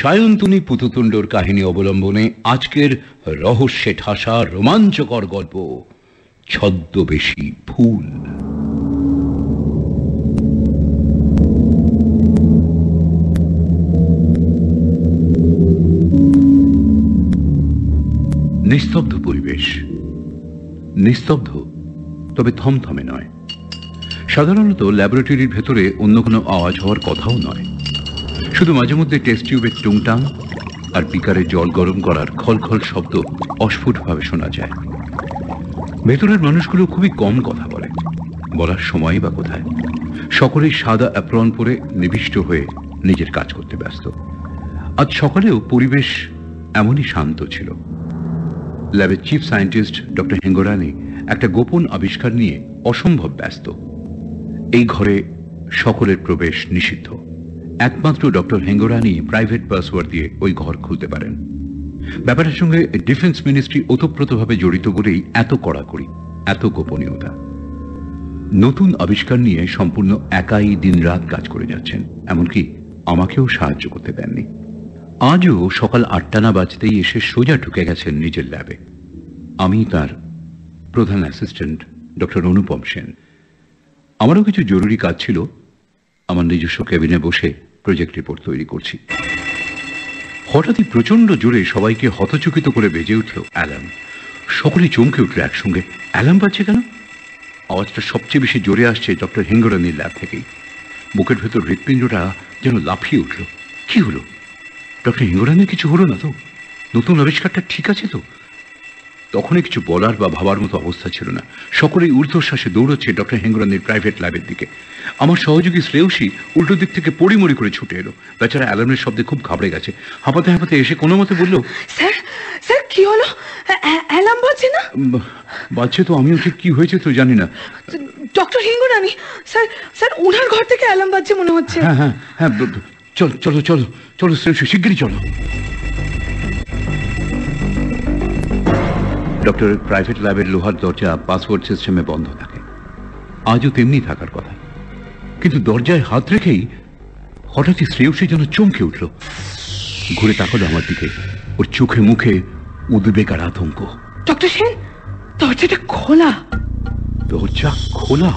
সায়ন্তনী পুতুতুণ্ডর কাহিনী অবলম্বনে আজকের রহস্যে ঠাসা রোমাঞ্চকর গল্প ছদ্মবেশী ফুল। নিস্তব্ধ পরিবেশ, নিস্তব্ধ তবে থমথমে নয়। সাধারণত ল্যাবরেটরির ভেতরে অন্য কোনো আওয়াজ হওয়ার কথাও নয়, শুধু মাঝে মধ্যে টেস্ট টিউবের টুংটাং আর পিকারে জল গরম করার খলখল শব্দ অস্ফুটভাবে শোনা যায়। ভেতরের মানুষগুলো খুবই কম কথা বলে, বলার সময়ই বা কোথায়। সকলেই সাদা অ্যাপ্রন পরে নিবিষ্ট হয়ে নিজের কাজ করতে ব্যস্ত। আজ সকালেও পরিবেশ এমনই শান্ত ছিল। ল্যাবের চিফ সায়েন্টিস্ট ডক্টর হেঙ্গরানি একটা গোপন আবিষ্কার নিয়ে অসম্ভব ব্যস্ত। এই ঘরে সকলের প্রবেশ নিষিদ্ধ, একমাত্র ডক্টর হেঙ্গরানি প্রাইভেট পাসওয়ার্ড দিয়ে ওই ঘর খুলতে পারেন। ব্যাপারটার সঙ্গে ডিফেন্স মিনিস্ট্রি ওতপ্রোতভাবে জড়িত বলেই এত কড়াকড়ি, এত গোপনীয়তা। নতুন আবিষ্কার নিয়ে সম্পূর্ণ একাই দিনরাত কাজ করে যাচ্ছেন, এমনকি আমাকেও সাহায্য করতে দেননি। আজও সকাল ৮টা না বাজতেই এসে সোজা ঢুকে গেছেন নিজের ল্যাবে। আমি তার প্রধান অ্যাসিস্ট্যান্ট ডক্টর অনুপম সেন। আমারও কিছু জরুরি কাজ ছিল। আমার নিজস্ব ক্যাবিনে বসে প্রজেক্ট রিপোর্ট তৈরি করছি। হঠাৎই প্রচণ্ড জোরে সবাইকে হতচকিত করে বেজে উঠল অ্যালার্ম। সকলে চমকে উঠল একসঙ্গে, অ্যালার্ম বাজছে কেন? আওয়াজটা সবচেয়ে বেশি জোরে আসছে ডক্টর হেঙ্গরানির ল্যাব থেকেই। বুকের ভেতর হৃৎপিণ্ডটা যেন লাফিয়ে উঠল। কি হলো? ডক্টর হেঙ্গরানির কিছু হলো না তো? নতুন আবিষ্কারটা ঠিক আছে তো? তখনই কিছু বলার বা ভাবার মতো অবস্থা ছিল না। সকলেই ঊর্ধ্বশ্বাসে দৌড়চ্ছে ডক্টর হেঙ্গরানির প্রাইভেট ল্যাবের দিকে। আমার সহযোগী শ্রেয়সী উল্টো দিক থেকে পড়িমড়ি করে ছুটে এলো। বেচারা অ্যালার্মের শব্দে খুব ঘাবড়ে গেছে। হাঁপাতে হাঁপাতে এসে কোনো মতে বলল, স্যার স্যার কি হলো? অ্যালার্ম বাজছে না? বাজছে তো, আমিও ঠিক কি হয়েছে তো জানি না। ডক্টর হেঙ্গরানি স্যার, স্যার ওনার ঘর থেকে অ্যালার্ম বাজছে মনে হচ্ছে। হ্যাঁ হ্যাঁ হ্যাঁ, চলো চলো চলো চলো শ্রেয়সী, শিগগিরই চলো। ডক্টরের প্রাইভেট ল্যাবের লোহার দরজা পাসওয়ার্ড সিস্টেমে বন্ধ থাকে, আজও তেমনি থাকার কথা। কিন্তু দরজায় হাত রেখেই হঠাৎই শ্রেয়সী যেন চমকে উঠল। ঘুরে তাকালো আমার দিকে, ওর চোখে মুখে উদ্বেগ আর আতঙ্ক। ডক্টর সেন, দরজাটা খোলা। দরজা খোলা?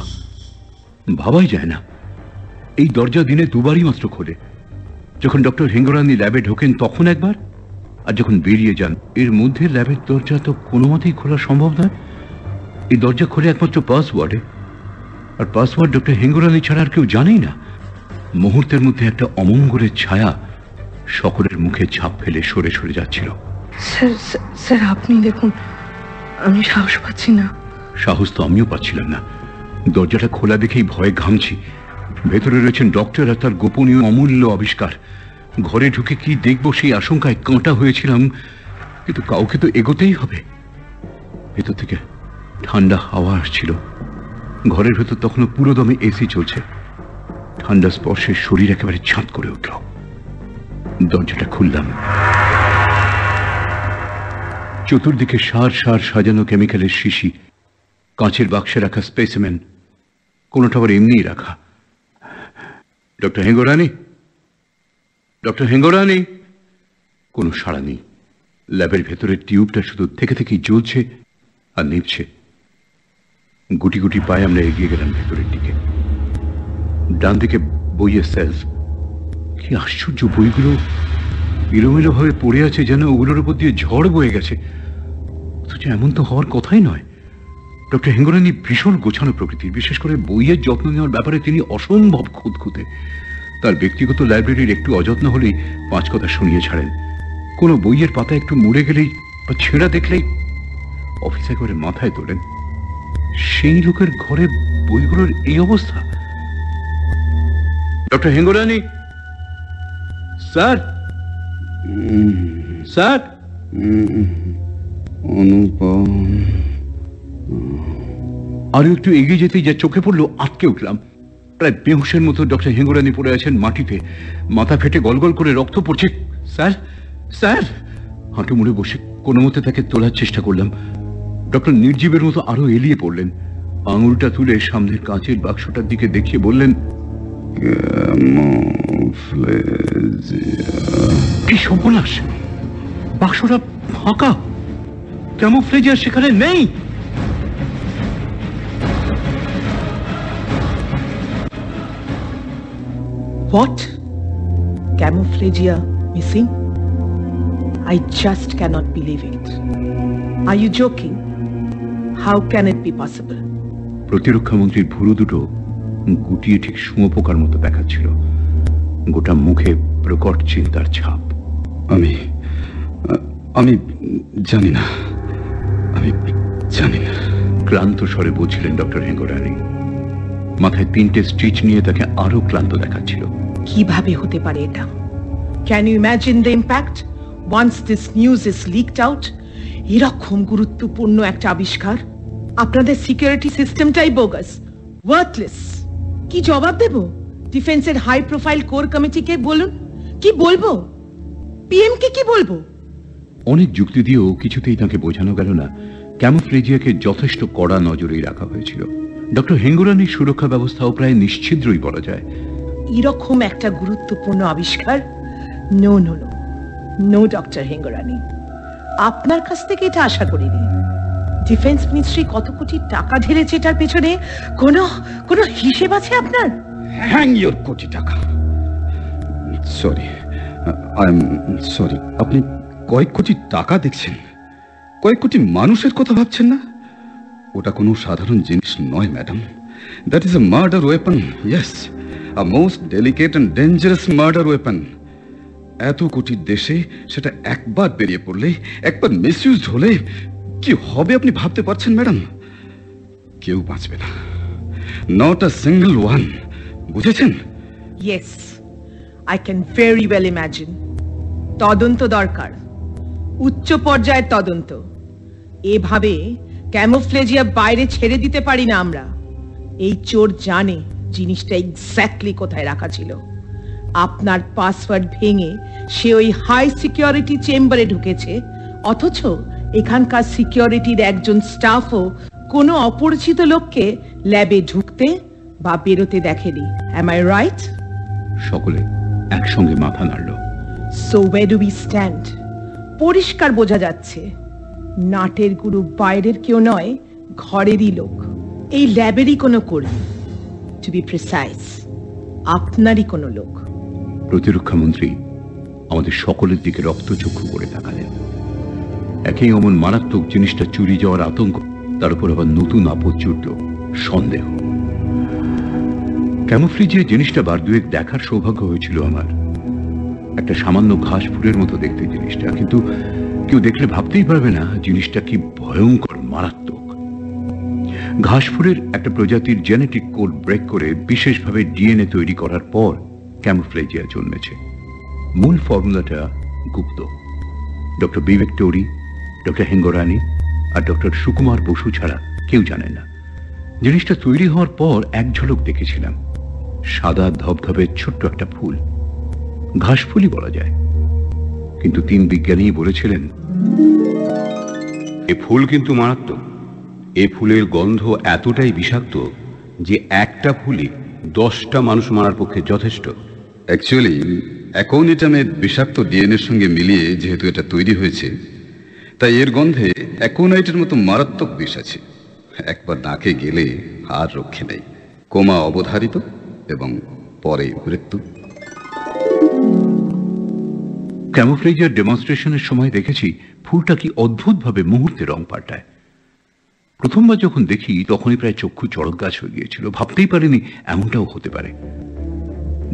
ভাবাই যায় না। এই দরজা দিনে দুবারই মাত্র খোলে, যখন ডক্টর হেঙ্গরানি ল্যাবে ঢোকেন তখন একবার, আর যখন বেরিয়ে যান। এর মধ্যে ল্যাবের দরজা তো কোনো মতেই খোলা সম্ভব নয়। এই দরজা খোলে একমাত্র পাসওয়ার্ডে, আর পাসওয়ার্ড ডক্টর হেঙ্গরানি ছাড়া আর কেউ জানেই না। মুহূর্তের মধ্যে একটা অমঙ্গলের ছায়া সকলের মুখে ছাপ ফেলে সরে সরে যাচ্ছিল। স্যার স্যার আপনি দেখুন, আমি সাহস পাচ্ছি না। সাহস তো আমিও পাচ্ছিলাম না। দরজাটা খোলা দেখেই ভয়ে ঘামছি। ভেতরে রয়েছেন ডক্টর আর তার গোপনীয় অমূল্য আবিষ্কার। ঘরে ঢুকে কি দেখব সেই আশঙ্কায় কাঁটা হয়েছিলাম, কিন্তু কাউকে তো এগোতেই হবে। ভেতর থেকে ঠান্ডা হাওয়া আসছিল। ঘরের ভেতর তখনও পুরো দমে এসি চলছে। ঠান্ডা স্পর্শে শরীর একেবারে ছাঁদ করে উঠল। দরজাটা খুললাম। চতুর্দিকে সার সার সাজানো কেমিক্যালের শিশি, কাঁচের বাক্সে রাখা স্পেসিমেন, কোনোটা আবার এমনিই রাখা। Doctor Hingorani, doctor Hingorani! কোনো সাড়া নেই। ল্যাবের ভেতরের টিউবটা শুধু থেকে থেকেই জ্বলছে আর নিভছে। গুটি গুটি পায়ে আমরা এগিয়ে গেলাম ভেতরের দিকে। ডান দিকে বইয়ের সেলফ, কি আশ্চর্য! বইগুলো এলোমেলোভাবে পড়ে আছে, যেন ওগুলোর উপর দিয়ে ঝড় বয়ে গেছে। অথচ এমন তো হওয়ার কথাই নয়। ডক্টর হেঙ্গরানি ভীষণ গোছানো প্রকৃতির, বিশেষ করে বইয়ের যত্ন নেওয়ার ব্যাপারে তিনি অসম্ভব খুঁতখুঁতে। তার ব্যক্তিগত লাইব্রেরির একটু অযত্ন হলেই পাঁচ কথা শুনিয়ে ছাড়েন। কোনো বইয়ের পাতা একটু মুড়ে গেলেই বা ছেঁড়া দেখলেই অফিসে করে মাথায় তোলেন। সেই লোকের ঘরে বইগুলোর এই অবস্থা! Doctor Hingorani! Sir sir! Anupam! আরো একটু এগিয়ে যেতেই যা চোখে পড়লো, আটকে উঠলাম। প্রায় বেহুশের মতো ডক্টর হেঙ্গরানি পড়ে আছেন মাটিতে, মাথা ফেটে গলগল করে রক্ত পড়ছে। Sir sir! হাঁটু মুড়ে বসে কোনো মতে তাকে তোলার চেষ্টা করলাম। ডক্টর নির্জীবের মতো আরো এলিয়ে পড়লেন। আঙুলটা তুলে সামনের কাঁচের বাক্সটার দিকে দেখিয়ে বললেন, ইস, সর্বনাশ, বাক্সটা ফাঁকা, ক্যামোফ্লেজ আর সেখানে নেই। What? Camouflagia missing? I just cannot believe it. Are you joking? How can it be possible? প্রতিরক্ষা মন্ত্রীর ভুরু দুটো গুটিয়ে ঠিক শুঁয়োপোকার মতো দেখাচ্ছিল। গোটা মুখে প্রকট চিন্তার ছাপ। আমি জানি না, আমি জানি না, ক্লান্ত স্বরে বলছিলেন ডক্টর হেঙ্গরানি। মাথায় তিনটে স্টিচ নিয়ে তাকে আরো ক্লান্ত দেখাচ্ছিল। কিভাবে হতে পারে এটা? Can you imagine the impact once this news is leaked out? এরকম গুরুত্বপূর্ণ একটা আবিষ্কার, আপনাদের সিকিউরিটি সিস্টেমটাই বোগাস, ওয়ার্থলেস। কি জবাব দেব? ডিফেন্সের হাই প্রোফাইল কোর কমিটিকে বলুন, কি বলবো? পিএম কে কি বলবো? অনেক যুক্তি দিয়েও কিছুতেই তাকে বোঝানো গেল না ক্যামোফ্লেজিয়াকে যথেষ্ট কড়া নজরেই রাখা হয়েছিল। ডক্টর হেঙ্গুরানির সুরক্ষা ব্যবস্থাও প্রায় নিশ্চিদ্রই বলা যায়। এরকম একটা গুরুত্বপূর্ণ আবিষ্কার, no no no no doctor Hingorani, আপনার কাছ থেকে এটা আশা করিনি। ডিফেন্স মিনিস্ট্রি কত কোটি টাকা ঢেলেছে, এটার পেছনে কোনো কোনো হিসেব আছে আপনার? হ্যাং ইওর কোটি টাকা, সরি আই এম সরি। আপনি কয়েক কোটি টাকা দেখছেন, কয়েক কোটি মানুষের কথা ভাবছেন না। ওটা কোনো সাধারণ জিনিস নয় madam, that is a murder weapon. Yes, a most delicate and dangerous murder weapon. এত কোটির দেশে সেটা একবার বেরিয়ে পড়লে, একবার মিসইউজড হলে কি হবে আপনি ভাবতে পারছেন ম্যাডাম? কেউ বাঁচবে না, নট আ সিঙ্গল ওয়ান, বুঝেছেন? Yes, I can very well imagine. তদন্ত দরকার, উচ্চ পর্যায়ের তদন্ত। এভাবে ক্যামোফ্লেজিয়া বাইরে ছেড়ে দিতে পারি না আমরা। এই চোর জানে জিনিসটা এক্স্যাক্টলি কোথায় রাখা ছিল। আপনার পাসওয়ার্ড ভেঙে সে ওই হাই সিকিউরিটি চেম্বারে ঢুকেছে, অথচ এখানকার সিকিউরিটির একজন স্টাফও কোনো অপরিচিত লোককে ল্যাবে ঢুকতে বা বেরোতে দেখেনি। Am I right? সকলে একসঙ্গে মাথা নাড়ল। So where do we stand? পরিষ্কার বোঝা যাচ্ছে নাটের গুরু বাইরের কেউ নয়, ঘরেরই লোক, এই ল্যাবেরই কোনো কর্মী, টু বি প্রিসাইজ আপনারই কোনো লোক। প্রতিরক্ষা মন্ত্রী আমাদের সকলের দিকে রক্তচক্ষু করে তাকালেন। একেই অমন মারাত্মক জিনিসটা চুরি যাওয়ার আতঙ্ক, তার উপর আবার নতুন আপদ জুটল, সন্দেহ। ক্যামোফ্লেজিয়া জিনিসটা বার দুয়েক দেখার সৌভাগ্য হয়েছিল আমার, একটা সামান্য ঘাস ফুলের মতো দেখতে জিনিসটা, কিন্তু কেউ দেখলে ভাবতেই পারবে না জিনিসটা কি ভয়ঙ্কর মারাত্মক। ঘাস ফুলের একটা প্রজাতির জেনেটিক কোড ব্রেক করে বিশেষভাবে ডিএনএ তৈরি করার পর ক্যামোফ্লেজিয়া জন্মেছে। মূল ফর্মুলাটা গুপ্ত। ডক্টর বিবেক টোরি, ডক্টর হেঙ্গরানি আর ডক্টর সুকুমার বসু ছাড়া কেউ জানে না। জিনিসটা তৈরি হওয়ার পর এক ঝলক দেখেছিলাম, সাদা ধবধবে ছোট্ট একটা ফুল, ঘাস ফুলই বলা যায়। কিন্তু তিন বিজ্ঞানী বলেছিলেন এ ফুল কিন্তু মারাত্মক, এ ফুলের গন্ধ এতটাই বিষাক্ত যে একটা ফুলই 10টা মানুষ মারার পক্ষে যথেষ্ট। অ্যাকচুয়ালি এখন এটা আমি বিষাক্ত ডিএনএর সঙ্গে মিলিয়ে যেহেতু এটা তৈরি হয়েছে, তাই এর গন্ধে অ্যাকোনাইটের মতো মারাত্মক বিষ আছে, একবার নাকে গেলে আর রক্ষে নেই। কোমা অবধারিত এবং পরে মৃত্যু। ক্যামোফ্লেজিয়ার ডেমনস্ট্রেশনের সময় দেখেছি ফুলটা কি অদ্ভুতভাবে মুহূর্তে রং পাল্টায়। প্রথমবার যখন দেখি তখনই প্রায় চক্ষু চড়ক গাছ হয়ে গিয়েছিল, ভাবতেই পারিনি এমনটাও হতে পারে।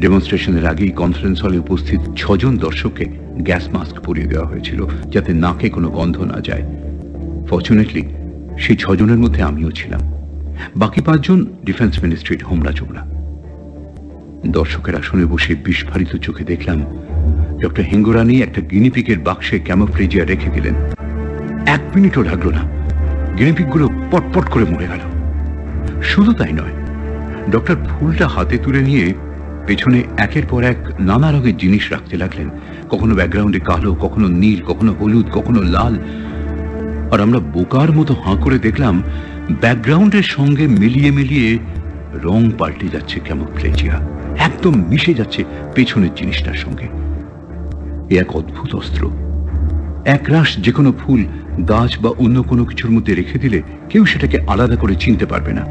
ডেমনস্ট্রেশনের আগেই কনফারেন্স হলে উপস্থিত 6 জন দর্শককে গ্যাস মাস্ক পরিয়ে দেওয়া হয়েছিল যাতে নাকে কোনো গন্ধ না যায়। ফর্চুনেটলি সেই 6 জনের মধ্যে আমিও ছিলাম, বাকি 5 জন ডিফেন্স মিনিস্ট্রির হোমরা চোমরা। দর্শকের আসনে বসে বিস্ফারিত চোখে দেখলাম ডক্টর হেঙ্গরানি একটা গিনিপিকের বাক্সে ক্যামোফ্লেজিয়া রেখে দিলেন। 1 মিনিটও লাগলো না, গিনিপিকগুলো পটপট করে মরে গেল। শুধু তাই নয়, ডক্টর ফুলটা হাতে তুলে নিয়ে পেছনে একের পর এক নানা রঙের জিনিস রাখতে লাগলেন, কখনো ব্যাকগ্রাউন্ডে কালো, কখনো নীল, কখনো হলুদ, কখনো লাল। আর আমরা বোকার মতো হাঁ করে দেখলাম ব্যাকগ্রাউন্ডের সঙ্গে মিলিয়ে মিলিয়ে রং পাল্টে যাচ্ছে ক্যামোফ্লেজিয়া, একদম মিশে যাচ্ছে পেছনের জিনিসটার সঙ্গে। एक अद्भुत अस्त्र एक राश जेकोनो फूल गाछ बा अन्य कोनो किछुर मध्य रेखे दिले केउ सेटाके आलादा करे चिनते पारबे ना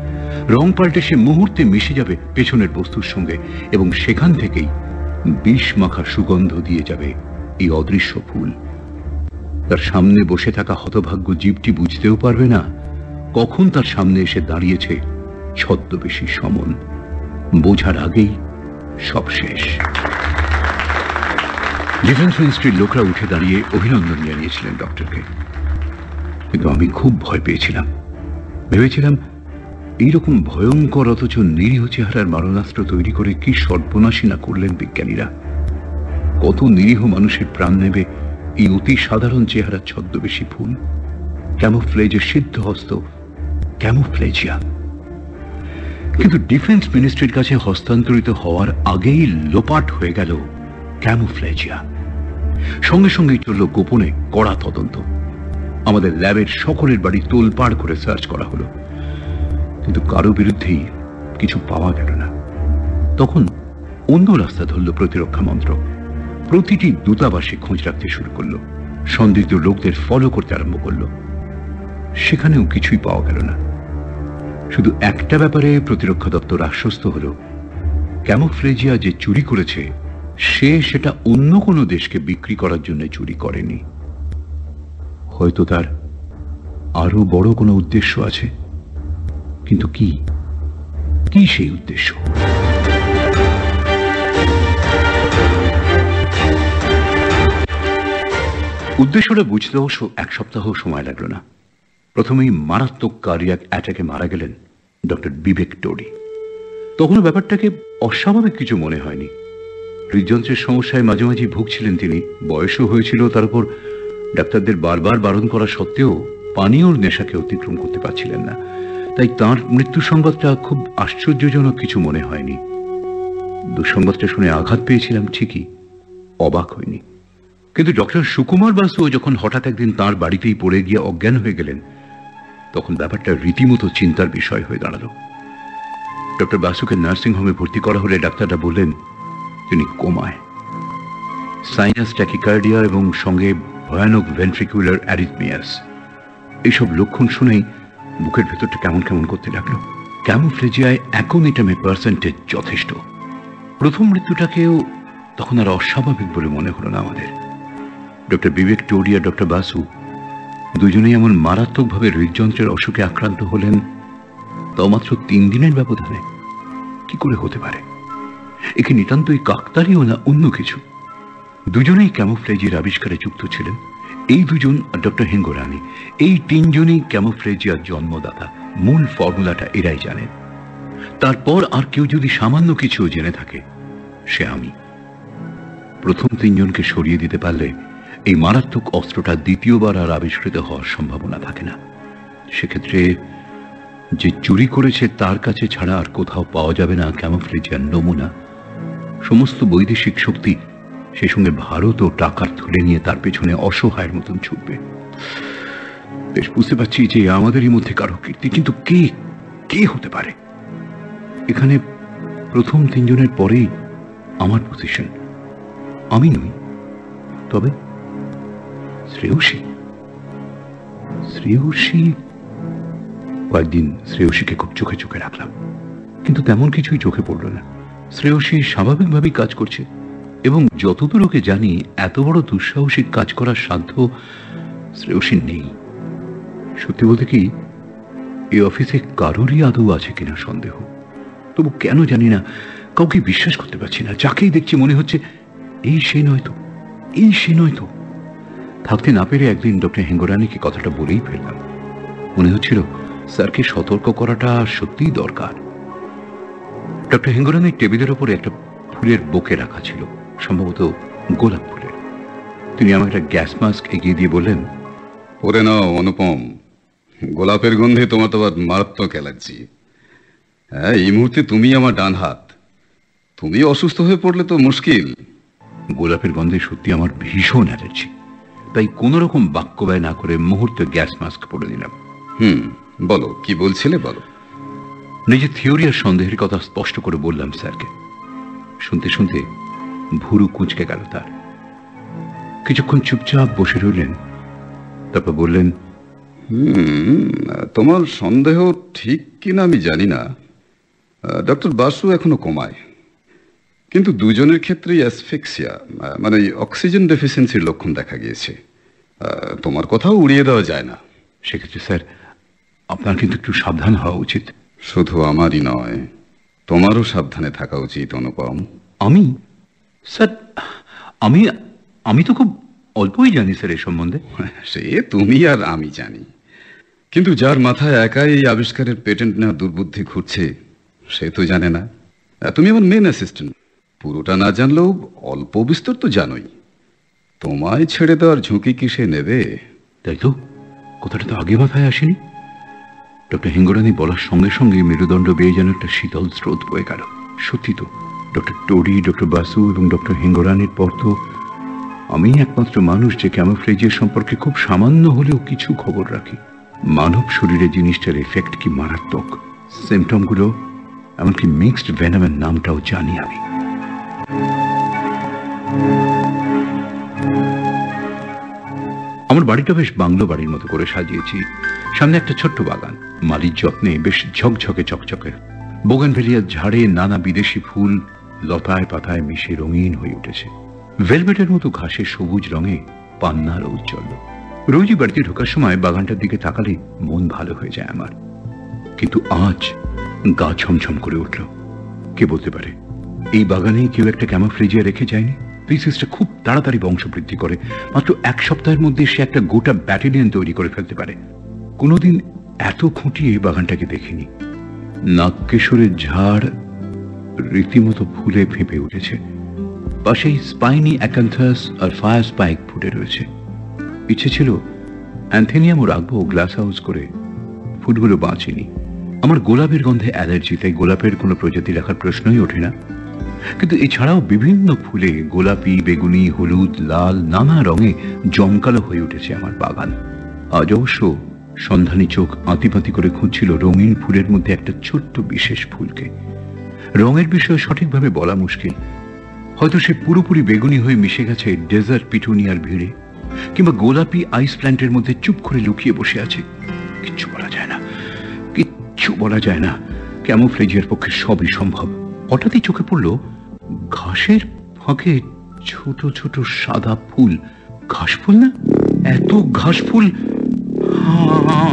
रंग पाल्टे से मुहूर्ते मिशे जाबे पेछोनेर बस्तुर संगे एबं सेखान थेकेई विष माखा सुगंध दिए जाबे ए अदृश्य फूल तार सामने बसे थाका हतभाग्य जीवटी बुझतेओ पारबे ना कखन तार सामने एसे दाड़ियेछे छद्मवेशी समन बोझार आगेई सब शेष डिफेंस मिनिस्ट्री लोकरा उठे दाड़िये अभिनंदन जानिয়েছিলেন डॉक्टर के কিন্তু আমি খুব ভয় পেয়েছিলাম ভেবেছিলাম এই রকম ভয়ঙ্কর অথচ নিরীহ চেহারার মারণাস্ত্র তৈরি করে কি সর্বনাশী না করলেন বিজ্ঞানীরা কত নিরীহ মানুষের প্রাণ নেবে এই অতি সাধারণ চেহারা ছদ্মবেশী ফুল ক্যামোফ্লেজের সিদ্ধহস্ত ক্যামোফ্লেজিয়া কিন্তু ডিফেন্স মিনিস্ট্রির কাছে হস্তান্তরিত হওয়ার আগেই লোপাট হয়ে গেল ক্যামোফ্লেজিয়া संगे संगे चलल गोपने कड़ा तदंत लैबर सकलेर बाड़ी तोलपाड़ करे सार्च करा हलो किन्तु कारो बिरुद्धे किछु पावा गेल ना तखन अन्य रास्ता धरल प्रतिरक्षा मंत्रक प्रतिटी दूतावासे खोज राखते शुरू करलो सन्दिग्ध लोकदेर फलो करते आरम्भ करलो सेखानेও কিছুই পাওয়া গেল না শুধু একটা ব্যাপারে প্রতিরক্ষা দপ্তর আশ্বস্ত হলো ক্যামোফ্লেজিয়া যে চুরি করেছে সে সেটা অন্য কোনো দেশকে বিক্রি করার জন্য চুরি করেনি হয়তো তার আরো বড় কোনো উদ্দেশ্য আছে কিন্তু কি কি সেই উদ্দেশ্য উদ্দেশ্যটা বুঝতে অবশ্য এক সপ্তাহ সময় লাগলো না প্রথমেই মারাত্মক কার্ডিয়াক অ্যাটাকে মারা গেলেন ডক্টর বিবেক টোডি তখনও ব্যাপারটাকে অস্বাভাবিক কিছু মনে হয়নি হৃদযন্ত্রের সমস্যায় মাঝে মাঝে ভুগছিলেন তিনি বয়সও হয়েছিল তারপর ডাক্তারদের বারবার বারণ করা সত্ত্বেও পানীয়র নেশাকে অতিক্রম করতে পারছিলেন না তাই তার মৃত্যু সংবাদটা খুব আশ্চর্যজনক কিছু মনে হয়নি দুঃসংবাদটা শুনে আঘাত পেয়েছিলাম ঠিকই অবাক হইনি কিন্তু ডক্টর সুকুমার বাসু যখন হঠাৎ একদিন তার বাড়িতেই পড়ে গিয়ে অজ্ঞান হয়ে গেলেন তখন ব্যাপারটা রীতিমতো চিন্তার বিষয় হয়ে দাঁড়ালো ডক্টর বাসুকে নার্সিং হোমে ভর্তি করা হলে ডাক্তাররা বললেন তিনি কোমায় সাইনাস ট্যাকিকার্ডিয়া এবং সঙ্গে ভয়ানক ভেন্ট্রিকুলার অ্যারিথমিয়াস এইসব লক্ষণ শুনেই বুকের ভেতরটা কেমন কেমন করতে লাগলো ক্যামোফ্লেজিয়ায় এখন এটা মে পার্সেন্টেজ যথেষ্ট প্রথম মৃত্যুটাকেও তখন আর অস্বাভাবিক বলে মনে হলো না আমাদের ডক্টর বিবেক টোডি আর ডক্টর বাসু দুজনেই এমন মারাত্মকভাবে হৃদযন্ত্রের অসুখে আক্রান্ত হলেন তাও মাত্র 3 দিনের ব্যবধানে কি করে হতে পারে একে নিতান্তই কাকতালীয় না অন্য কিছু দুজনেই ক্যামোফ্লেজিয়ার আবিষ্কারে যুক্ত ছিলেন এই দুজন আর ডক্টর হেঙ্গরানি এই তিনজনই ক্যামোফ্লেজিয়ার জন্মদাতা মূল ফর্মুলাটা এরাই জানেন তারপর আর কেউ যদি সামান্য কিছু জেনে থাকে সে আমি প্রথম তিনজনকে সরিয়ে দিতে পারলে এই মারাত্মক অস্ত্রটা দ্বিতীয়বার আর আবিষ্কৃত হওয়ার সম্ভাবনা থাকে না সেক্ষেত্রে যে চুরি করেছে তার কাছে ছাড়া আর কোথাও পাওয়া যাবে না ক্যামোফ্লেজিয়ার নমুনা সমস্ত বৈদেশিক শক্তি সেই সঙ্গে ভারত ও টাকার ধরে নিয়ে তার পেছনে অসহায়ের মতন ছুটবে বেশ বুঝতে পারছি যে আমাদেরই মধ্যে কারো কীর্তি কিন্তু কে কে হতে পারে এখানে প্রথম তিনজনের পরেই আমার পজিশন আমি নই তবে শ্রেয়সী শ্রেয়সী কয়েকদিন শ্রেয়সীকে খুব চোখে চোখে রাখলাম কিন্তু তেমন কিছুই চোখে পড়ল না শ্রেয়সী স্বাভাবিকভাবেই কাজ করছে এবং যতদূর ওকে জানি এত বড় দুঃসাহসিক কাজ করার সাধ্য শ্রেয়সীর নেই সত্যি বলতে কি এই অফিসে কারোরই আদৌ আছে কিনা সন্দেহ তবু কেন জানি না কাউকে বিশ্বাস করতে পারছি না যাকেই দেখছি মনে হচ্ছে এই সে নয়তো এই সে নয়তো থাকতে না পেরে একদিন ডক্টর হেঙ্গরানিকে কথাটা বলেই ফেললাম মনে হচ্ছিল স্যারকে সতর্ক করাটা সত্যিই দরকার ডক্টর হেঙ্গরানির টেবিলের ওপরে একটা ফুলের বোকে রাখা ছিল সম্ভবত গোলাপ ফুলের তিনি আমাকে একটা গ্যাস মাস্ক এগিয়ে দিয়ে বললেন ওরে নাও অনুপম গোলাপের গন্ধে তোমার তো মারাত্মক অ্যালার্জি হ্যাঁ এই মুহূর্তে তুমি আমার ডান হাত তুমি অসুস্থ হয়ে পড়লে তো মুশকিল গোলাপের গন্ধে সত্যি আমার ভীষণ অ্যালার্জি তাই কোনো রকম বাক্য ব্যয় না করে মুহূর্তে গ্যাস মাস্ক পরে দিলাম বলো কি বলছিলে বলো নিজের থিওরি আর সন্দেহের কথা স্পষ্ট করে বললাম স্যারকে শুনতে শুনতে ভুরু কুঁচকে গেল তার কিছুক্ষণ চুপচাপ বসে রইলেন। তারপর বললেন, তোমার সন্দেহ ঠিক কিনা আমি জানি না। ডক্টর বাসু এখনো কমায়, কিন্তু দুজনের ক্ষেত্রেই অ্যাসফিক্সিয়া মানে অক্সিজেন ডেফিসিয়েন্সির লক্ষণ দেখা গিয়েছে। তোমার কথাও উড়িয়ে দেওয়া যায় না। সেক্ষেত্রে স্যার আপনার কিন্তু একটু সাবধান হওয়া উচিত। শুধু আমারই নয়, তোমারও সাবধানে থাকা উচিত অনুপম। আমি? স্যার আমি আমি তো খুব অল্পই জানি স্যার এই সম্বন্ধে। সে তুমি আর আমি জানি, কিন্তু যার মাথায় একাই এই আবিষ্কারের পেটেন্ট নেওয়া দুর্বুদ্ধি ঘুরছে সে তো জানে না। তুমি আমার মেন অ্যাসিস্ট্যান্ট, পুরোটা না জানলেও অল্প বিস্তর তো জানোই। তোমায় ছেড়ে দেওয়ার ঝুঁকি কি সে নেবে? তাই তো, কথাটা তো আগে মাথায় আসেনি। ডক্টর হিঙ্গরানি বলার সঙ্গে সঙ্গে মেরুদণ্ড বেয়ে যেন একটা শীতল স্রোত বয়ে গেল। সত্যি তো, ডক্টর টোরি, ডক্টর বাসু এবং ডক্টর হিঙ্গরানির পর তো আমি একমাত্র মানুষ যে ক্যামোফ্লেজের সম্পর্কে খুব সামান্য হলেও কিছু খবর রাখি। মানব শরীরে জিনিসটার এফেক্ট কি মারাত্মক, সিমটমগুলো, এমনকি মিক্সড ভেনমের নামটাও জানি আমি। আমার বাড়িটা বেশ বাংলো বাড়ির মতো করে সাজিয়েছি। সামনে একটা ছোট্ট বাগান, মালির যত্নে বেশ ঝকঝকে চকচকে। বোগানভেলিয়ার ঝাড়ে নানা বিদেশি ফুল লতায় পাতায় মিশে রঙিন হয়ে উঠেছে। ভেলভেটের মতো ঘাসে সবুজ রঙে পান্নার ঔজ্জ্বল্য। রোজই বাড়িতে ঢোকার সময় বাগানটার দিকে তাকালে মন ভালো হয়ে যায় আমার, কিন্তু আজ গা ছমছম করে উঠল। কে বলতে পারে এই বাগানে কেউ একটা ক্যামোফ্লেজিয়া রেখে যায়নি? পিসিসটা খুব তাড়াতাড়ি বংশবৃদ্ধি করে, মাত্র এক সপ্তাহের মধ্যে সে একটা গোটা ব্যাটালিয়ন তৈরি করে ফেলতে পারে। কোনোদিন এত খুঁটিয়ে বাগানটাকে দেখিনি। নাগকেশরের ঝাড় রীতিমতো ফুলে ফেঁপে উঠেছে, পাশেই স্পাইনি অ্যাকান্থাস আর ফায়ার স্পাইক ফুটে রয়েছে। ইচ্ছে ছিল অ্যান্থেনিয়ামও রাখবো গ্লাস হাউস করে, ফুলগুলো বাঁচিনি। আমার গোলাপের গন্ধে অ্যালার্জি, তাই গোলাপের কোনো প্রজাতি রাখার প্রশ্নই ওঠে না। কিন্তু এছাড়াও বিভিন্ন ফুলে গোলাপি, বেগুনি, হলুদ, লাল নানা রঙে জমকালো হয়ে উঠেছে আমার বাগান। আজ অবশ্য সন্ধানী চোখ আঁতিপাতি করে খুঁজছিল রঙিন ফুলের মধ্যে একটা ছোট্ট বিশেষ ফুলকে। রঙের বিষয়ে সঠিকভাবে বলা মুশকিল, হয়তো সে পুরোপুরি বেগুনি হয়ে মিশে গেছে ডেজার্ট পিটুনিয়ার ভিড়ে, কিংবা গোলাপি আইস প্ল্যান্টের মধ্যে চুপ করে লুকিয়ে বসে আছে। কিচ্ছু বলা যায় না, কিচ্ছু বলা যায় না। ক্যামোফ্লেজিয়ার পক্ষে সবই সম্ভব। হঠাৎই চোখে পড়ল ঘাসের ফাঁকে ছোট ছোট সাদা ফুল। ঘাস ফুল না? এত ঘাস ফুল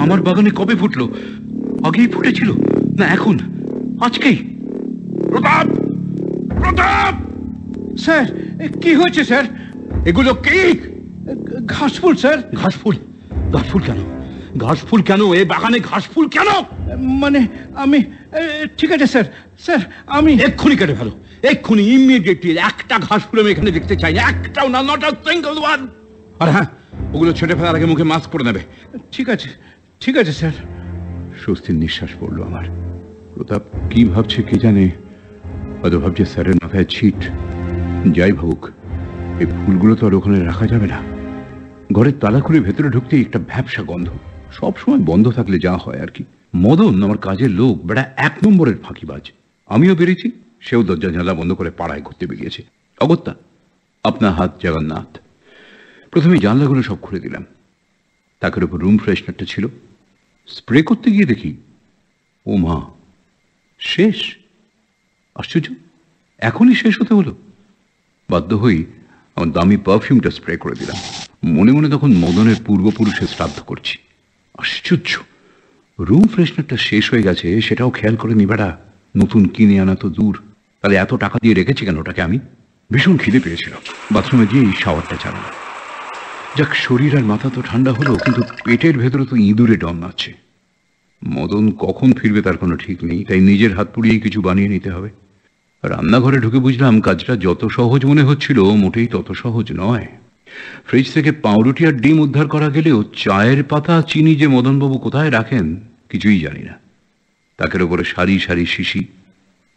আমার বাগানে কবে ফুটলো? আগেই ফুটেছিল না এখন? আজকেই? প্রতাপ! প্রতাপ! স্যার কি হয়েছে স্যার? এগুলো কি? ঘাস ফুল স্যার। ঘাস ফুল? ঘাস ফুল কেন? ঘাস ফুল কেন এ বাগানে? ঘাস ফুল কেন? মানে আমি ঠিক আছে স্যার, স্যার আমি এক্ষুনি কেটে ফেলো, এক্ষুনি, ইমিডিয়েটলি। একটা ঘাস ফুল আমি এখানে দেখতে চাই, একটাও না, নট আ সিঙ্গল ওয়ান। আর হ্যাঁ, ওগুলো ছেটে ফেলার আগে মুখে মাস্ক পরে নেবে। ঠিক আছে, ঠিক আছে স্যার। স্বস্তির নিঃশ্বাস পড়লো আমার। প্রতাপ কি ভাবছে কে জানে, হয়তো ভাবছে স্যারের মাথায় ছিট। যাই ভাবুক, এই ফুলগুলো তো আর ওখানে রাখা যাবে না। ঘরের তালা খুলে ভেতরে ঢুকতেই একটা ভ্যাবসা গন্ধ। সবসময় বন্ধ থাকলে যা হয় আর কি। মদন আমার কাজের লোক, বেটা এক নম্বরের ফাঁকিবাজ। আমিও বেরিয়েছি, সেও দরজা জানলা বন্ধ করে পাড়ায় ঘুরতে বেরিয়েছে। অগত্যা আপনার হাত জগন্নাথ। প্রথমে জানলাগুলো সব খুলে দিলাম। তাকের উপর রুম ফ্রেশনারটা ছিল, স্প্রে করতে গিয়ে দেখি ও মা, শেষ। আশ্চর্য, এখনই শেষ হতে হলো। বাধ্য হই আমার দামি পারফিউমটা স্প্রে করে দিলাম। মনে মনে তখন মদনের পূর্বপুরুষের শ্রাদ্ধ করছি। আশ্চর্য, রুম ফ্রেশনারটা শেষ হয়ে গেছে সেটাও খেয়াল করে নি বেটা। নতুন কিনে আনা তো দূর, তাহলে এত টাকা দিয়ে রেখেছি কেন ওটাকে আমি? ভীষণ খিদে পেয়েছিল, বাথরুমে গিয়ে এই শাওয়ারটা চালানো। যাক, শরীর আর মাথা তো ঠান্ডা হলো, কিন্তু পেটের ভেতরে তো ইঁদুরে ডন্নাচ্ছে। মদন কখন ফিরবে তার কোনো ঠিক নেই, তাই নিজের হাত পুড়িয়েই কিছু বানিয়ে নিতে হবে। রান্নাঘরে ঢুকে বুঝলাম কাজটা যত সহজ মনে হচ্ছিল মোটেই তত সহজ নয়। ফ্রিজ থেকে পাউরুটি আর ডিম উদ্ধার করা গেলেও চায়ের পাতা, চিনি যে মদনবাবু কোথায় রাখেন কিছুই জানি না। তাকের ওপরে সারি সারি শিশি,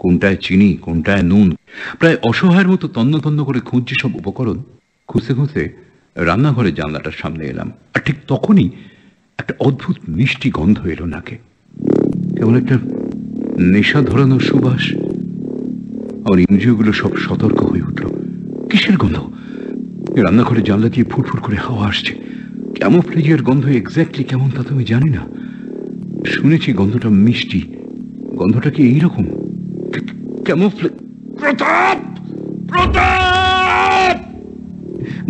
কোনটায় চিনি কোনটায় নুন। প্রায় অসহায়ের মতো তন্ন তন্ন করে খুঁজছি সব উপকরণ। খুঁজতে খুঁজতে রান্নাঘরের জানলাটার সামনে এলাম, আর ঠিক তখনই একটা অদ্ভুত মিষ্টি গন্ধ এলো নাকে, কেমন একটা নেশা ধরানো সুবাস। আমার ইন্দ্রিয়গুলো সব সতর্ক হয়ে উঠল। কিসের গন্ধ? রান্নাঘরে জানলা দিয়ে ফুটফুট করে হাওয়া আসছে। ক্যামোফ্লেজের গন্ধ এক্স্যাক্টলি কেমন তা তো আমি জানি না, শুনেছি গন্ধটা মিষ্টি। গন্ধটা কি এইরকম? ক্যামোফ্লেজ? প্রতাপ! প্রতাপ!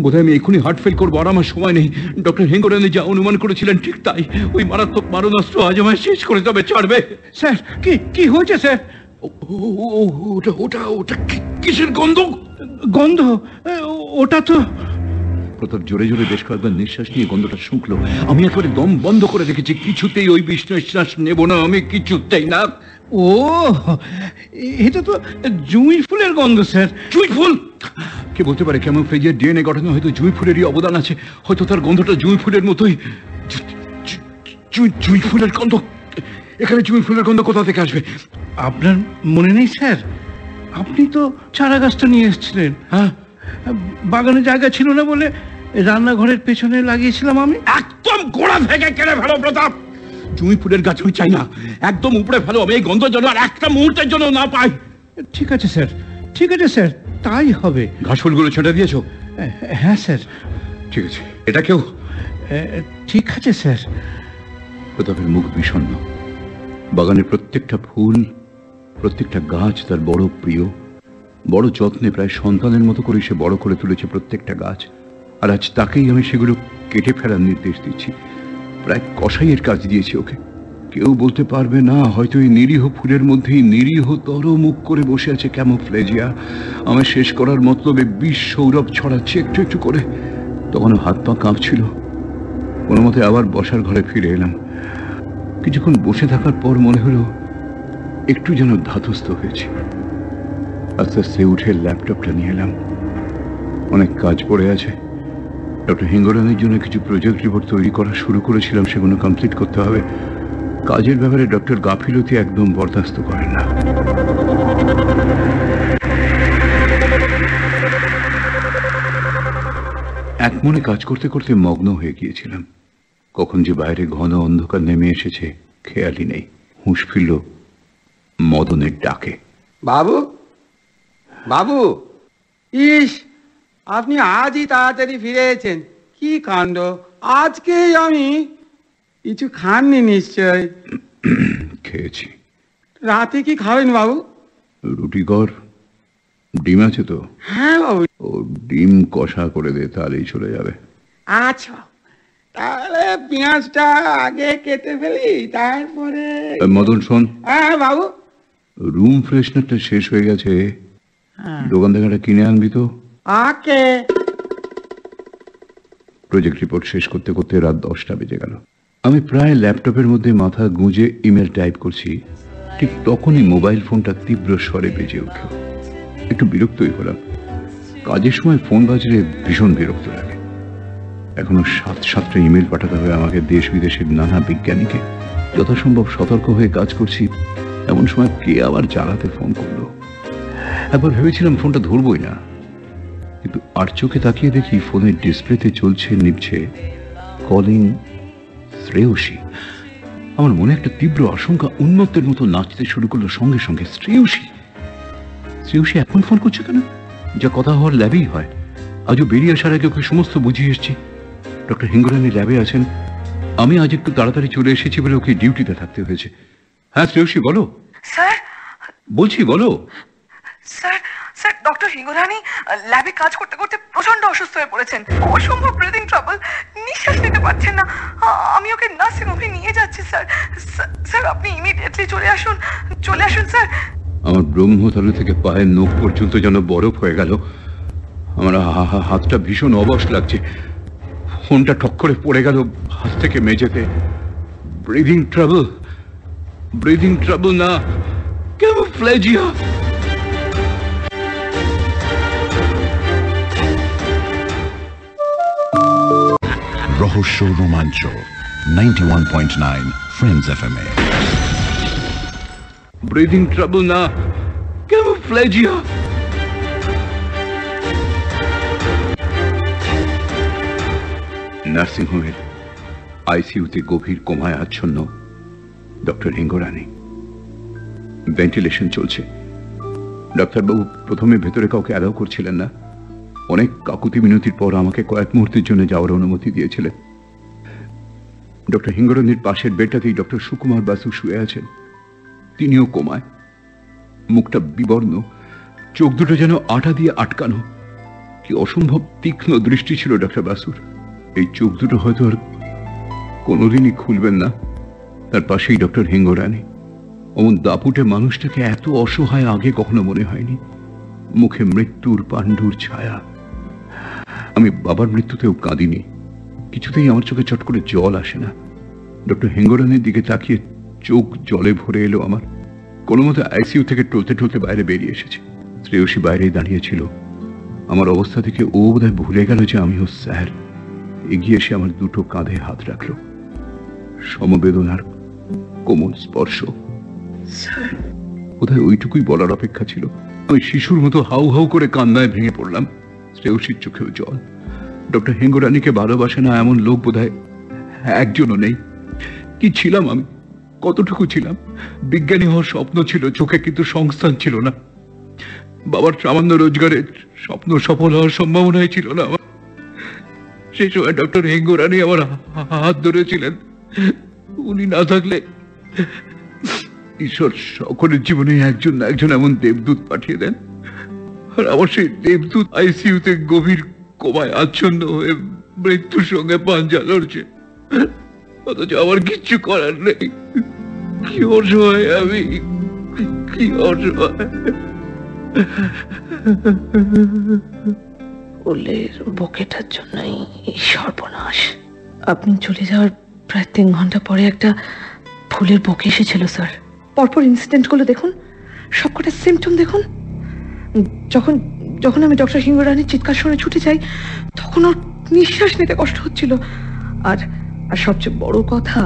বোধহয় আমি এখনই হার্ট ফেল করবো, আর আমার সময় নেই। ডক্টর হেঙ্গরেনে যা অনুমান করেছিলেন ঠিক তাই, ওই মারাত্মক মারণাস্ত্র আজ আমায় শেষ করে তবে ছাড়বে। স্যার, কি কি হয়েছে স্যার? ওটা কিসের গন্ধ? গন্ধ? ওটা তো প্রতাপ জোরে জোরে বেশ কয়েকবার নিঃশ্বাস নিয়ে গন্ধটা শুকলো। আমি একেবারে দম বন্ধ করে রেখেছি, কিছুতেই ওই বিষ্ণু নিঃশ্বাস নেব না আমি, কিছুতেই না। ও, এটা তো জুঁই ফুলের গন্ধ স্যার। জুঁই ফুল? কে বলতে পারে? ক্যামোফ্লেজের ডিএনএ গঠনে হয়তো জুঁই ফুলেরই অবদান আছে, হয়তো তার গন্ধটা জুঁই ফুলের মতোই। জুঁই ফুলের গন্ধ? এখানে জুঁই ফুলের গন্ধ কোথা থেকে আসবে? আপনার মনে নেই স্যার? আপনি তো চারা গাছটা নিয়ে এসেছিলেন। হ্যাঁ, বাগানে জায়গা ছিল না বলে রান্নাঘরের পেছনে লাগিয়েছিলাম আমি। একদম গোড়া থেকে কেড়ে ফেলো প্রতাপ, জুঁই ফুলের গাছ আমি চাই না, একদম উপরে ফেলো। আমি এই গন্ধের জন্য আর একটা মুহূর্তের জন্য না পাই। ঠিক আছে স্যার, ঠিক আছে স্যার, তাই হবে। ঘাস ফুলগুলো ছেঁটে দিয়েছো? হ্যাঁ স্যার। ঠিক আছে, এটা কেউ? ঠিক আছে স্যার। প্রতাপের মুখ বিষণ্ণ। বাগানের প্রত্যেকটা ফুল, প্রত্যেকটা গাছ তার বড় প্রিয়, বড় যত্নে প্রায় সন্তানের মতো করে সে বড় করে তুলেছে প্রত্যেকটা গাছ। আর আজ তাকেই আমি সেগুলো কেটে ফেলার নির্দেশ দিচ্ছি। প্রায় কসাইয়ের কাজ দিয়েছি ওকে। কেউ বলতে পারবে না, হয়তো এই নিরীহ ফুলের মধ্যেই নিরীহতর মুখ করে বসে আছে ক্যামোফ্লেজিয়া। আমার শেষ করার মতলবে বিষ সৌরভ ছড়াচ্ছে একটু একটু করে। তখন হাত পা কাঁপছিল। কোনো মতে আবার বসার ঘরে ফিরে এলাম। কিছুক্ষণ বসে থাকার পর মনে হলো একটু যেন ধাতস্থ হয়েছে। আস্তে আস্তে উঠে ল্যাপটপটা নিয়ে এলাম। অনেক কাজ পড়ে আছে। ডক্টর হেঙ্গরানের জন্য কিছু প্রজেক্ট রিপোর্ট তৈরি করা শুরু করেছিলাম, সেগুলো কমপ্লিট করতে হবে। কাজের ব্যাপারে ডক্টর গাফিলতি একদম বরদাস্ত করেন না। একমনে কাজ করতে করতে মগ্ন হয়ে গিয়েছিলাম। কখন যে বাইরে ঘন অন্ধকার নেমে এসেছে খেয়ালই নেই। হুঁশ ফিরল মদনের ডাকে। বাবু, বাবু! ইস, আপনি আজই তাড়াতাড়ি ফিরেছেন। কি কাণ্ড! আজকে আমি কিছু খাননি নিশ্চয়? খেয়েছি। রাতে কি খাবেন বাবু? রুটি কর, ডিম আছে তো? হ্যাঁ বাবু। ও ডিম কষা করে দে, তাহলেই চলে যাবে। আচ্ছা, তাহলে পেঁয়াজটা আগে কেটে ফেলি, তারপরে। মদন শোন। হ্যাঁ বাবু। রুম ফ্রেশনারটা শেষ হয়ে গেছে, দোকান থেকে একটা কিনে আনবি তো? ওকে। প্রজেক্ট রিপোর্ট শেষ করতে করতে রাত 10টা বেজে গেল। আমি প্রায় ল্যাপটপের মধ্যে মাথা গুঁজে ইমেল টাইপ করছি, ঠিক তখনই মোবাইল ফোনটা তীব্র স্বরে বেজে উঠল। একটু বিরক্তই হলাম। কাজের সময় ফোন বাজলে ভীষণ বিরক্ত লাগে। এখনো 7-7টা ইমেল পাঠাতে হবে আমাকে দেশ বিদেশের নানা বিজ্ঞানীকে। যথাসম্ভব সতর্ক হয়ে কাজ করছি, এমন সময় কে আবার জ্বালাতে ফোন করলো। একবার ভেবেছিলাম ফোনটা ধরবই না, কিন্তু আর চোখে তাকিয়ে দেখি ফোনের ডিসপ্লেতে চলছে নিভছে কলিং শ্রেয়সী। আমার মনে একটা তীব্র আশঙ্কা উন্মত্তের মতো নাচতে শুরু করলো। সঙ্গে সঙ্গে শ্রেয়সী! শ্রেয়সী এখন ফোন করছে কেন? যা কথা হওয়ার ল্যাবেই হয়। আজও বেরিয়ে আসার আগে ওকে সমস্ত বুঝিয়ে এসছি। ডক্টর হিঙ্গরানি ল্যাবে আছেন, আমি আজ একটু তাড়াতাড়ি চলে এসেছি বলে ওকে ডিউটিতে থাকতে হয়েছে। হ্যাঁ শ্রেয়সী, বলো। স্যার বলছি, বলো। স্যার, স্যার ডক্টর হিঙ্গরানি ল্যাবে কাজ করতে করতে প্রচন্ড অসুস্থ হয়ে পড়েছেন। অসম্ভব ব্রিদিং ট্রাবল, নিঃশ্বাস নিতে পারছেন না। আমি ওকে নার্সিং হোমে নিয়ে যাচ্ছি স্যার। স্যার আপনি ইমিডিয়েটলি চলে আসুন, চলে আসুন স্যার। আমার ব্রহ্মতল থেকে পায়ের নখ পর্যন্ত যেন বরফ হয়ে গেল। আমার হাতটা ভীষণ অবশ লাগছে। ফোনটা ঠক করে পড়ে গেল হাত থেকে মেঝেতে। Breathing trouble? ব্রিদিং ট্রাবল না, ক্যামোফ্লেজিয়া। রহস্য রোমাঞ্চ 91.9 ফ্রেন্ডস এফএম এ। ব্রিদিং ট্রাবল না, ক্যামোফ্লেজিয়া। নার্সিং হোমের আইসিইউতে গভীর কোমায় আচ্ছন্ন ডক্টর হিঙ্গরানি। ভেন্টিলেশন চলছে। ডাক্তারবাবু প্রথমে ভেতরে কাউকে অ্যালাউ করছিলেন না, অনেক কাকুতি মিনতির পর আমাকে কয়েক মুহূর্তের জন্য যাওয়ার অনুমতি দিয়েছিলেন। ডক্টর হিঙ্গরনির পাশের বেডটাতেই ডক্টর সুকুমার বাসু শুয়ে আছেন। তিনিও কোমায়, মুখটা বিবর্ণ, চোখ দুটো যেন আটা দিয়ে আটকানো। কি অসম্ভব তীক্ষ্ণ দৃষ্টি ছিল ডক্টর বাসুর। এই চোখ দুটো হয়তো আর কোনোদিনই খুলবেন না। তার পাশেই ডক্টর হিঙ্গরানি। অমন দাপুটে মানুষটাকে এত অসহায় আগে কখনো মনে হয়নি। মুখে মৃত্যুর পাণ্ডুর ছায়া। আমি বাবার মৃত্যুতেও কাঁদিনি, কিছুতেই আমার চোখে চট করে জল আসে না। ডক্টর হিঙ্গরানির দিকে তাকিয়ে চোখ জলে ভরে এলো আমার। কোনো মতে আইসিইউ থেকে টলতে টলতে বাইরে বেরিয়ে এসেছে। শ্রেয়সী বাইরেই দাঁড়িয়েছিল। আমার অবস্থা থেকে ও বোধহয় ভুলে গেল যে আমিও স্যার। এগিয়ে এসে আমার দুটো কাঁধে হাত রাখলো, সমবেদনার কোমল স্পর্শ। বোধহয় ওইটুকুই বলার অপেক্ষা ছিল। আমি শিশুর মতো হাউ হাউ করে কান্নায় ভেঙে পড়লাম। শ্রেয়সীর চোখেও জল। ডক্টর হিঙ্গরানিকে ভালোবাসে না এমন লোক বোধহয় একজনও নেই। কি ছিলাম আমি, কতটুকু ছিলাম? বিজ্ঞানী হওয়ার স্বপ্ন ছিল চোখে, কিন্তু সংস্থান ছিল না। বাবার সামান্য রোজগারের স্বপ্ন সফল হওয়ার সম্ভাবনাই ছিল না। সেই সময় ডক্টর হিঙ্গরানি আমার হাত ধরেছিলেন। উনি না থাকলে ঈশ্বর সকলের জীবনে একজন না একজন এমন দেবদূত পাঠিয়ে দেন। আর আমার সেই দেবদূত আইসিইউতে গভীর কোমায় আচ্ছন্ন হয়ে মৃত্যুর সঙ্গে পাঞ্জা লড়ছে, অথচ আমার কিচ্ছু করার নেই। কি অসহায় আমি, কি অসহায়। ফুলের বুকেটার জন্যই এই সর্বনাশ। আপনি চলে যাওয়ার প্রায় 3 ঘন্টা পরে একটা ফুলের বুকে এসেছিল স্যার। পরপর ইনসিডেন্টগুলো দেখুন, সবকটা সিমটম দেখুন। যখন যখন আমি ডক্টর হিঙ্গরানির চিৎকার শুনে ছুটে যাই তখন ওর নিঃশ্বাস নিতে কষ্ট হচ্ছিল। আর আর সবচেয়ে বড় কথা,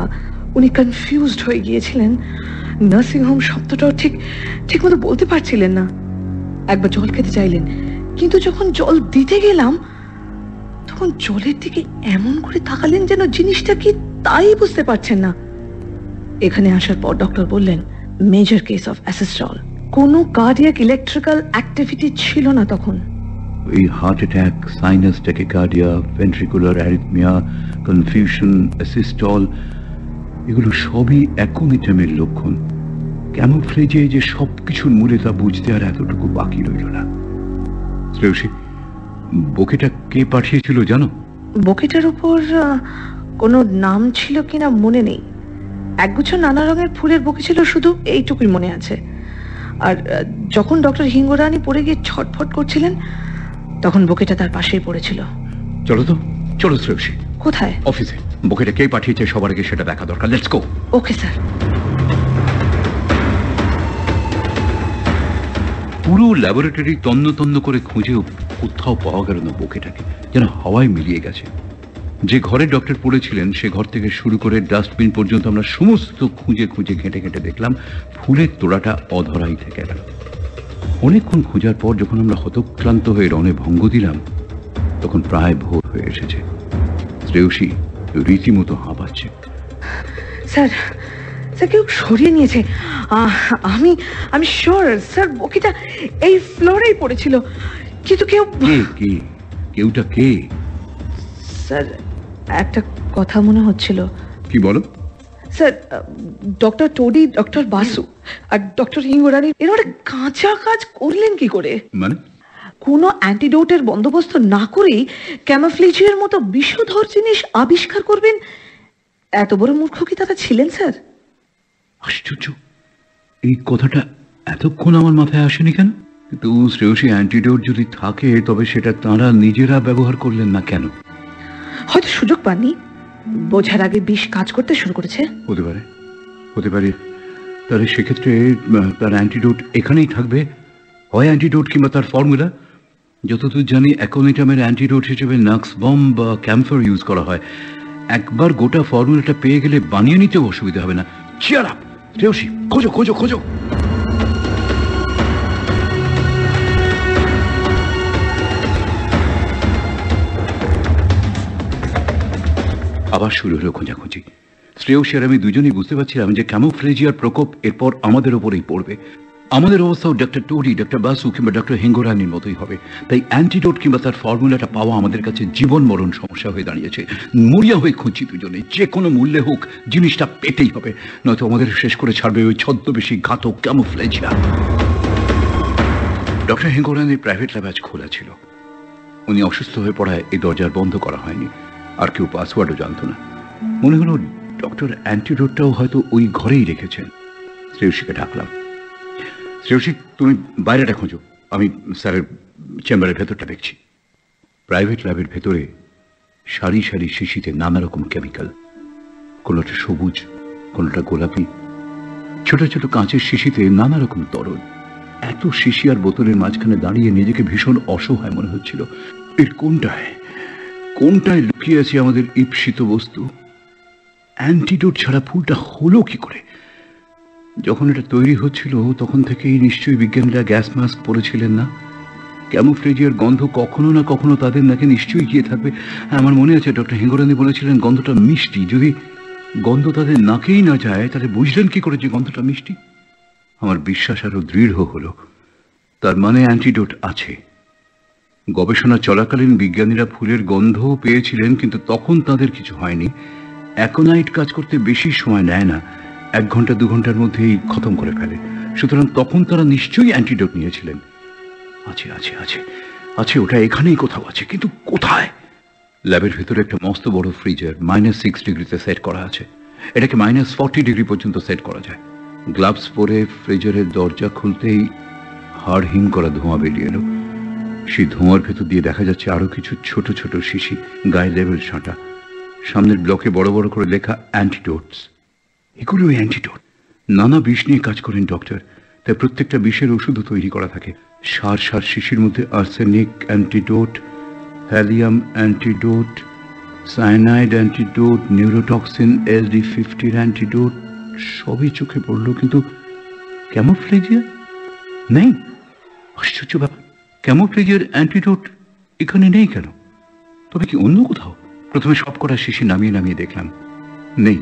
উনি কনফিউজড হয়ে গিয়েছিলেন। নার্সিংহোম শব্দটাও ঠিক মতো বলতে পারছিলেন না। একবার জল খেতে চাইলেন, কিন্তু যখন জল দিতে গেলাম তখন জলের দিকে এমন করে তাকালেন যেন জিনিসটা কি তাই বুঝতে পারছেন না। এখানে আসার পর ডক্টর বললেন মেজর কেস অফ অ্যাসিস্ট্রল, কোনো কার্ডিয়াক ইলেকট্রিক্যাল অ্যাক্টিভিটি ছিল না তখন। এই heart attack, sinus tachycardia, ventricular arrhythmia, confusion, asystole, এগুলো সবই অ্যাকোমিটামের লক্ষণ। ক্যামোফ্লেজে যে সব কিছুর মূলে তা বুঝতে আর এতটুকু বাকি রইল না। শ্রেয়সী, বকেটা কে পাঠিয়েছিল জানো? বকেটার উপর কোনো নাম ছিল কিনা মনে নেই। একগুচ্ছ নানা রঙের ফুলের বুকে ছিল, শুধু এইটুকুই মনে আছে। আর যখন ডক্টর হিঙ্গরানি পড়ে গিয়ে ছটফট করছিলেন তখন বুকেটা তার পাশেই পড়েছিল। চলো তো, চলো শ্রেয়সী। কোথায়? অফিসে। বুকেটা কে পাঠিয়েছে সবার আগে সেটা দেখা দরকার। Let's go. Okay sir. পুরো ল্যাবরেটরি তন্ন তন্ন করে খুঁজেও কোথাও পাওয়া গেল না বুকেটাকে, যেন হাওয়ায় মিলিয়ে গেছে। যে ঘরে ডক্টর পড়েছিলেন সে ঘর থেকে শুরু করে ডাস্টবিন পর্যন্ত আমরা সমস্ত খুঁজে ঘেঁটে দেখলাম, ফুলের তোড়াটা অধরাই থেকে গেল। অনেকক্ষণ খোঁজার পর যখন আমরা হতক্লান্ত হয়ে রণে ভঙ্গ দিলাম তখন প্রায় ভোর হয়ে এসেছে। শ্রেয়সী রীতিমতো হাঁপাচ্ছে। স্যার, কেউ সরিয়ে নিয়েছে। আমি শিওর স্যার, বকিটা এই ফ্লোরেই পড়েছিল, কিন্তু কেউটা কে? স্যার, একটা কথা মনে হচ্ছিল। কি বলো? Sir, doctor Todi, doctor Basu আর ডক্টর হিঙ্গরানি এরা কাঁচা কাজ করলেন কি করে? মানে কোনো অ্যান্টিডোটের বন্দোবস্ত না করেই ক্যামোফ্লেজের মতো বিষধর জিনিস আবিষ্কার করবেন, এত বড় মূর্খ কি তারা ছিলেন স্যার? আশ্চর্য, এই কথাটা এতক্ষণ আমার মাথায় আসেনি। কেন? কিন্তু শ্রেয়সী, অ্যান্টিডোট যদি থাকে তবে সেটা তাঁরা নিজেরা ব্যবহার করলেন না কেন? হয়তো সুযোগ পাননি, বোঝার আগে বিষ কাজ করতে শুরু করেছে। হতে পারে। তাহলে সেক্ষেত্রে তার অ্যান্টিডোট এখানেই থাকবে, হয় অ্যান্টিডোট কিংবা তার ফর্মুলা। যতদূর জানি অ্যাকোমিটামের অ্যান্টিডোট হিসেবে নাক্স বম বা ক্যাম্ফার ইউজ করা হয়। একবার গোটা ফর্মুলাটা পেয়ে গেলে বানিয়ে নিতেও অসুবিধা হবে না। Cheer up! Ryoshi, খোঁজো। আবার শুরু হলো খোঁজাখুঁজি। শ্রেয়সী আর আমি দুজনেই বুঝতে পারছিলাম যে ক্যামোফ্লেজিয়ার প্রকোপ এরপর আমাদের ওপরেই পড়বে। আমাদের অবস্থাও ডক্টর টুরি, ডক্টর বাসু কিংবা ডক্টর হেঙ্গোরানির মতোই হবে। তাই অ্যান্টিডোট কিংবা তার ফর্মুলাটা পাওয়া আমাদের কাছে জীবন মরণ সমস্যা হয়ে দাঁড়িয়েছে। মরিয়া হয়ে খুঁজছি দুজনে, যে কোনো মূল্যে হোক জিনিসটা পেতেই হবে, নয়তো আমাদের শেষ করে ছাড়বে ওই ছদ্মবেশী ঘাতক ক্যামুফ্লেজটা। ডক্টর হেঙ্গোরানির প্রাইভেট ল্যাব আজ খোলা ছিল। উনি অসুস্থ হয়ে পড়ায় এই দরজার বন্ধ করা হয়নি, আর কেউ পাসওয়ার্ডও জানত না। মনে হলো ডক্টর অ্যান্টিডোটটাও হয়তো ওই ঘরেই রেখেছেন। শ্রেয়সীকে ডাকলাম, শ্রেয়সী তুমি বাইরেটা খোঁজো, আমি স্যারের চেম্বারের ভেতরটা দেখছি। প্রাইভেট ল্যাবের ভেতরে সারি সারি শিশিতে নানা রকম কেমিক্যাল, কোনোটা সবুজ কোনোটা গোলাপি, ছোট ছোট কাঁচের শিশিতে নানা রকম তরল। এত শিশি আর বোতলের মাঝখানে দাঁড়িয়ে নিজেকে ভীষণ অসহায় মনে হচ্ছিল। এর কোনটায় লুকিয়ে আছে আমাদের ঈপ্সিত বস্তু? অ্যান্টিডোট ছাড়া ফুলটা হলো কি করে? যখন এটা তৈরি হচ্ছিল তখন থেকেই নিশ্চয়ই বিজ্ঞানীরা গ্যাস মাস্ক পরেছিলেন না? ক্যামুফ্লেজিয়ার গন্ধ কখনো না কখনো তাদের নাকে নিশ্চয়ই গিয়ে থাকবে। আমার মনে আছে ডক্টর হেঙ্গোরানি বলেছিলেন গন্ধটা মিষ্টি। যদি গন্ধ তাদের নাকেই না যায় তাহলে বুঝলেন কি করে যে গন্ধটা মিষ্টি? আমার বিশ্বাস আরও দৃঢ় হলো, তার মানে অ্যান্টিডোট আছে। গবেষণা চলাকালীন বিজ্ঞানীরা ফুলের গন্ধও পেয়েছিলেন, কিন্তু তখন তাদের কিছু হয়নি। অ্যাকোনাইট কাজ করতে বেশি সময় নেয় না, 1 ঘন্টা 2 ঘন্টার মধ্যেই খতম করে ফেলে। সুতরাং তখন তারা নিশ্চয়ই অ্যান্টিডোট নিয়েছিলেন। আছে আছে আছে আছে, ওটা এখানেই কোথাও আছে, কিন্তু কোথায়? ল্যাবের ভেতরে একটা মস্ত বড় ফ্রিজার -6 ডিগ্রিতে সেট করা আছে। এটাকে -40 ডিগ্রি পর্যন্ত সেট করা যায়। গ্লাভস পরে ফ্রিজারের দরজা খুলতেই হাড় হিম করা ধোঁয়া বেরিয়ে এলো। সেই ধোঁয়ার ভেতর দিয়ে দেখা যাচ্ছে আরো কিছু ছোট ছোট শিশি, গায়ে লেবেল সাঁটা। সামনের ব্লকে বড় বড় করে লেখা অ্যান্টিডোটস। এগুলো অ্যান্টিডোট। নানা বিষ নিয়ে কাজ করেন ডক্টর, তাই প্রত্যেকটা বিষের ওষুধও তৈরি করা থাকে। সার শিশির মধ্যে arsenic antidote, thallium antidote, cyanide antidote, neurotoxin, LD50 antidote, সবই চোখে পড়লো। কিন্তু ক্যামোফ্লেজিয়া নেই। আশ্চর্য ব্যাপার, ক্যামোফ্লেজিয়ার অ্যান্টিডোট এখানে নেই কেন? তবে কি অন্য কোথাও? প্রথমে সবকটা শিশি নামিয়ে নামিয়ে দেখলাম, নেই।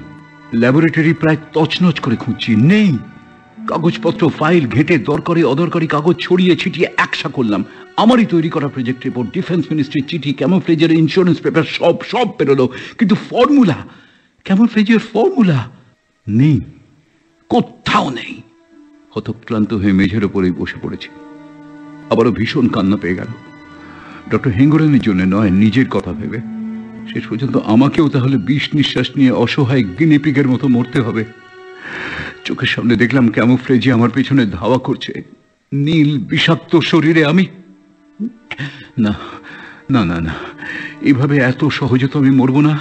ল্যাবরেটরি প্রায় তছনছ করে খুঁজছি, নেই। কাগজপত্র ফাইল ঘেঁটে দরকারি অদরকারি কাগজ ছড়িয়ে ছিটিয়ে একসা করলাম। আমারই তৈরি করা প্রজেক্ট রিপোর্ট, ডিফেন্স মিনিস্ট্রির চিঠি, ক্যামোফ্লেজিয়ার ইন্স্যুরেন্স পেপার, সব পেরোলো। কিন্তু ফর্মুলা, ক্যামোফ্লেজিয়ার ফর্মুলা নেই, কোথাও নেই। হতক্লান্ত হয়ে মেঝের ওপরেই বসে পড়েছি। আবারও ভীষণ কান্না পেয়ে গেল, ডক্টর হেঙ্গোরানির জন্য নয়, নিজের কথা ভেবে। শেষ পর্যন্ত আমাকেও তাহলে বিষ নিঃশ্বাস নিয়ে অসহায় গিনিপিগের মতো মরতে হবে। চোখের সামনে দেখলাম ক্যামোফ্লেজিয়া আমার পেছনে ধাওয়া করছে, নীল বিষাক্ত শরীরে। আমি না না না না, এভাবে এত সহজে তো আমি মরবো না।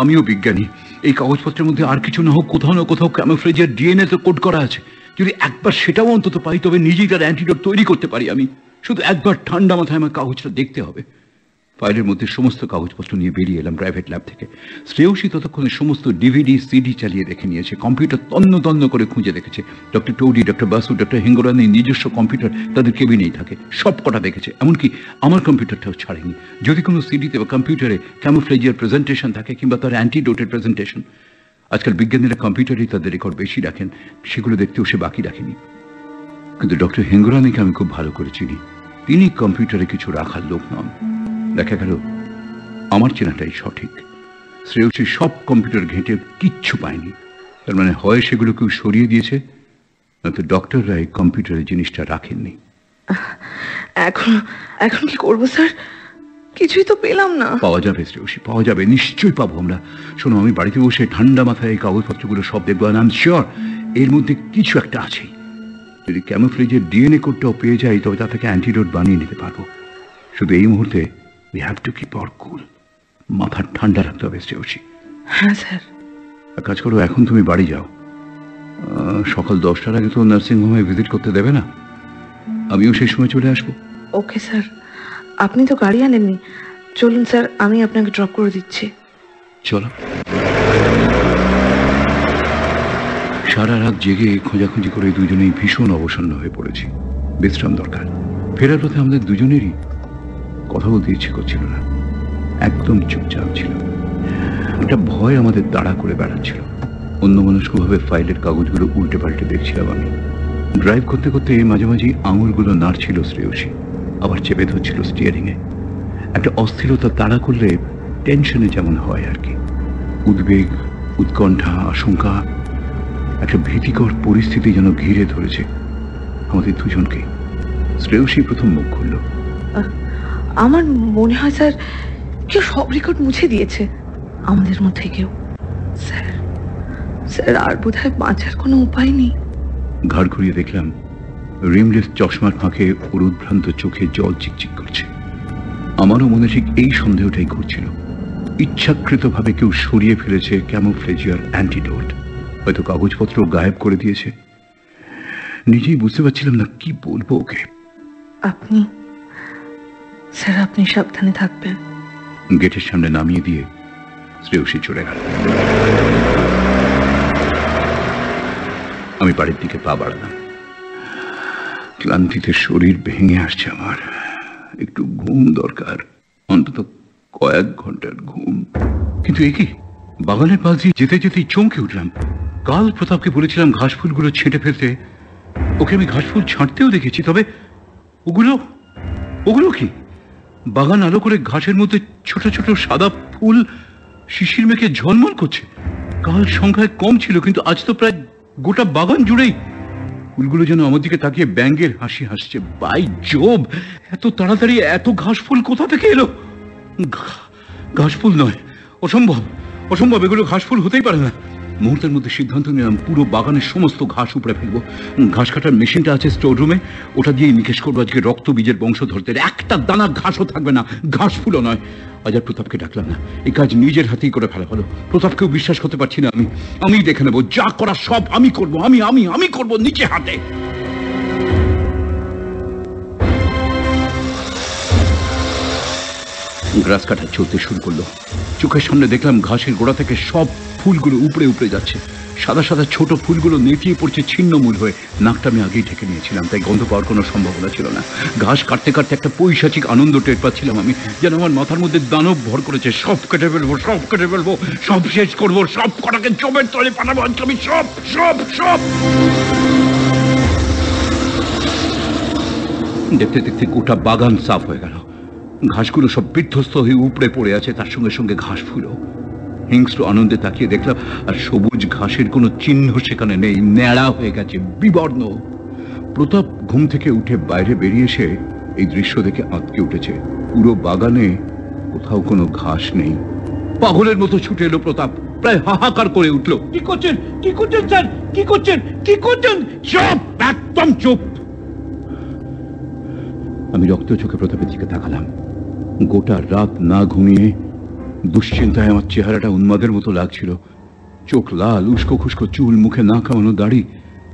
আমিও বিজ্ঞানী। এই কাগজপত্রের মধ্যে আর কিছু না হোক, কোথাও না কোথাও ক্যামোফ্লেজিয়ার DNA তো কোড করা আছে। যদি একবার সেটাও অন্তত পাই তবে নিজেই তার অ্যান্টিডোট তৈরি করতে পারি আমি। শুধু একবার ঠান্ডা মাথায় আমার কাগজটা দেখতে হবে। ফাইলের মধ্যে সমস্ত কাগজপত্র নিয়ে বেরিয়ে এলাম প্রাইভেট ল্যাব থেকে। শ্রেয়সী ততক্ষণে সমস্ত DVD CD চালিয়ে দেখে নিয়েছে। কম্পিউটার তন্ন তন্ন করে খুঁজে দেখেছে। Doctor Todi, doctor Basu, doctor হেঙ্গোরানির নিজস্ব কম্পিউটার তাদের কেবিনেই থাকে, সব কটা দেখেছে। এমনকি আমার কম্পিউটারটাও ছাড়েনি। যদি কোনো সিডিতে বা কম্পিউটারে ক্যামোফ্লেজিয়ার প্রেজেন্টেশন থাকে কিংবা তার অ্যান্টিডোটের প্রেজেন্টেশন, আজকাল বিজ্ঞানীরা কম্পিউটারেই তাদের রেকর্ড বেশি রাখেন, সেগুলো দেখতেও সে বাকি রাখেনি। কিন্তু ডক্টর হেঙ্গোরানিকে আমি খুব ভালো করে চিনি, তিনি কম্পিউটারে কিছু রাখার লোক নন। দেখা গেল আমার চেনাটাই সঠিক। শ্রেয়সী সব কম্পিউটার ঘেঁটে কিচ্ছু পায়নি, তার মানে হয় সেগুলো কেউ সরিয়ে দিয়েছে, নয়তো ডক্টররা এই কম্পিউটারে জিনিসটা রাখেননি। এখন কি করবো স্যার? কিছুই তো পেলাম না। পাওয়া যাবে শ্রেয়সী, পাওয়া যাবে, নিশ্চয়ই পাবো আমরা। শোনো, আমি বাড়িতে বসে ঠান্ডা মাথায় এই কাগজপত্রগুলো সব দেখবো, আর আই এম শিওর এর মধ্যে কিছু একটা আছে। যদি ক্যামোফ্লেজের DNA কোডটাও পেয়ে যাই তবে তা থেকে অ্যান্টিডোট বানিয়ে নিতে পারবো। শুধু এই মুহূর্তে We have to keep our cool. মাথা ঠান্ডা রাখতে হবে শ্রেয়সী। হ্যাঁ স্যার। এক কাজ করো, এখন তুমি বাড়ি যাও। সকাল 10টার আগে তো নার্সিংহোমে ভিজিট করতে দেবে না, আমিও সেই সময় চলে আসবো। Okay sir. আপনি তো গাড়ি আনেননি, চলুন স্যার আমি আপনাকে ড্রপ করে দিচ্ছি। চলো। সারা রাত জেগে খোঁজাখুঁজি করে দুজনেই ভীষণ অবসন্ন হয়ে পড়েছি। বিশ্রাম দরকার। ফেরার পথে আমাদের দুজনেরই কথা বলতে ইচ্ছে করছিল না, একদম চুপচাপ ছিল। একটা ভয় আমাদের দাঁড়া করে বেড়াচ্ছিল। অন্যমনস্কভাবে ফাইলের কাগজগুলো উল্টে পাল্টে দেখছিলাম আমি। ड्राइव करते करते माझे माझे आंगुलगुलो नाड़छिलो श्रेयसी आबार चेपे धरछिलो स्टीयारिंगे একটা অস্থিরতা তাড়া করলে টেনশনে যেমন হয় আর কি উদ্বেগ উৎকণ্ঠা আশঙ্কা একটা ভীতিকর পরিস্থিতি যেন ঘিরে ধরেছে আমাদের দুজনকে শ্রেয়সী প্রথম মুখ খুলল আমার মনে হয় স্যার কেউ সব রেকর্ড মুছে দিয়েছে আমাদের মধ্যে কেউ স্যার স্যার আর বোধহয় বাঁচার কোনো উপায় নেই ঘাড় ঘুরিয়ে দেখলাম রিমলেস চশমার ফাঁকে ওর উদ্ভ্রান্ত চোখে জল চিকচিক করছে আমারও মনে ঠিক এই সন্দেহটাই ঘুরছিল ইচ্ছাকৃতভাবে কেউ সরিয়ে ফেলেছে ক্যামোফ্লেজিয়ার অ্যান্টিডোট হয়তো কাগজপত্র গায়েব করে দিয়েছে নিজেই বুঝতে পারছিলাম না কি বলবো ওকে আপনি স্যার আপনি সাবধানে থাকবেন গেটের সামনে নামিয়ে দিয়ে শ্রেয়সী চলে গেল আমি বাড়ির দিকে পা বাড়ালাম ক্লান্তিতে শরীর ভেঙে আসছে আমার একটু ঘুম দরকার অন্তত কয়েক ঘন্টার ঘুম কিন্তু একি বাগানের পাশ দিয়ে যেতে যেতেই চমকে উঠলাম কাল প্রতাপকে বলেছিলাম ঘাস ফুলগুলো ছেঁটে ফেলতে ওকে আমি ঘাস ফুল ছাঁটতেও দেখেছি তবে ওগুলো ওগুলো কি বাগান আলো করে ঘাসের মধ্যে ছোট ছোট সাদা ফুল শিশির মেখে ঝলমল করছে কাল সংখ্যায় কম ছিল কিন্তু আজ তো প্রায় গোটা বাগান জুড়েই ফুলগুলো যেন আমার দিকে তাকিয়ে ব্যাঙের হাসি হাসছে বাই জোব এত তাড়াতাড়ি এত ঘাস ফুল কোথা থেকে এলো ঘাস ফুল নয় অসম্ভব অসম্ভব এগুলো ঘাস ফুল হতেই পারে না মুহূর্তের মধ্যে সিদ্ধান্ত নিলাম পুরো বাগানের সমস্ত ঘাস উপড়ে ফেলবো ঘাস কাটার মেশিনটা আছে স্টোর রুমে ওটা দিয়ে নিকেশ করবো আজকে রক্ত বীজের বংশ ধরতে একটা দানা ঘাসও থাকবে না ঘাস ফুলও নয় আজ আর প্রতাপকে ডাকলাম না এই কাজ নিজের হাতেই করে ফেলা ভালো প্রতাপকেও বিশ্বাস করতে পারছি না আমি দেখে নেবো যা করা সব আমি করবো আমি আমি আমি করবো নিচে হাতে ঘাস কাটা চলতে শুরু করলো চোখের সামনে দেখলাম ঘাসের গোড়া থেকে সব ফুলগুলো উপড়ে উপড়ে যাচ্ছে সাদা সাদা ছোট ফুলগুলো নেতিয়ে পড়ছে ছিন্নমূল হয়ে নাকটা আমি আগেই ঢেকে নিয়েছিলাম তাই গন্ধ পাওয়ার কোনো সম্ভাবনা ছিল না ঘাস কাটতে কাটতে একটা পৈশাচিক আনন্দ টের পাচ্ছিলাম আমি যেন আমার মাথার মধ্যে দানব ভর করেছে সব কেটে ফেলবো সব কেটে ফেলবো সব শেষ করবো সব কটাকে জমের তলে পাঠাবো আমি সব সব সব দেখতে দেখতে গোটা বাগান সাফ হয়ে গেল ঘাসগুলো সব বিধ্বস্ত হয়ে উপড়ে পড়ে আছে তার সঙ্গে সঙ্গে ঘাস ফুলও হিংস্র আনন্দে তাকিয়ে দেখলাম আর সবুজ ঘাসের কোনো চিহ্ন সেখানে নেই ন্যাড়া হয়ে গেছে বিবর্ণ প্রতাপ ঘুম থেকে উঠে বাইরে বেরিয়ে এসে এই দৃশ্য দেখে আঁতকে উঠেছে পুরো বাগানে কোথাও কোনো ঘাস নেই পাগলের মতো ছুটে এলো প্রতাপ প্রায় হাহাকার করে উঠলো কি করছেন কি করছেন স্যার কি করছেন কি করছেন চুপ একদম চুপ আমি রক্ত চোখে প্রতাপের দিকে তাকালাম গোটা রাত না ঘুমিয়ে দুশ্চিন্তায় আমার চেহারাটা উন্মাদের মতো লাগছিল চোখ লাল উস্কো খুস্কো চুল মুখে না কামানো দাড়ি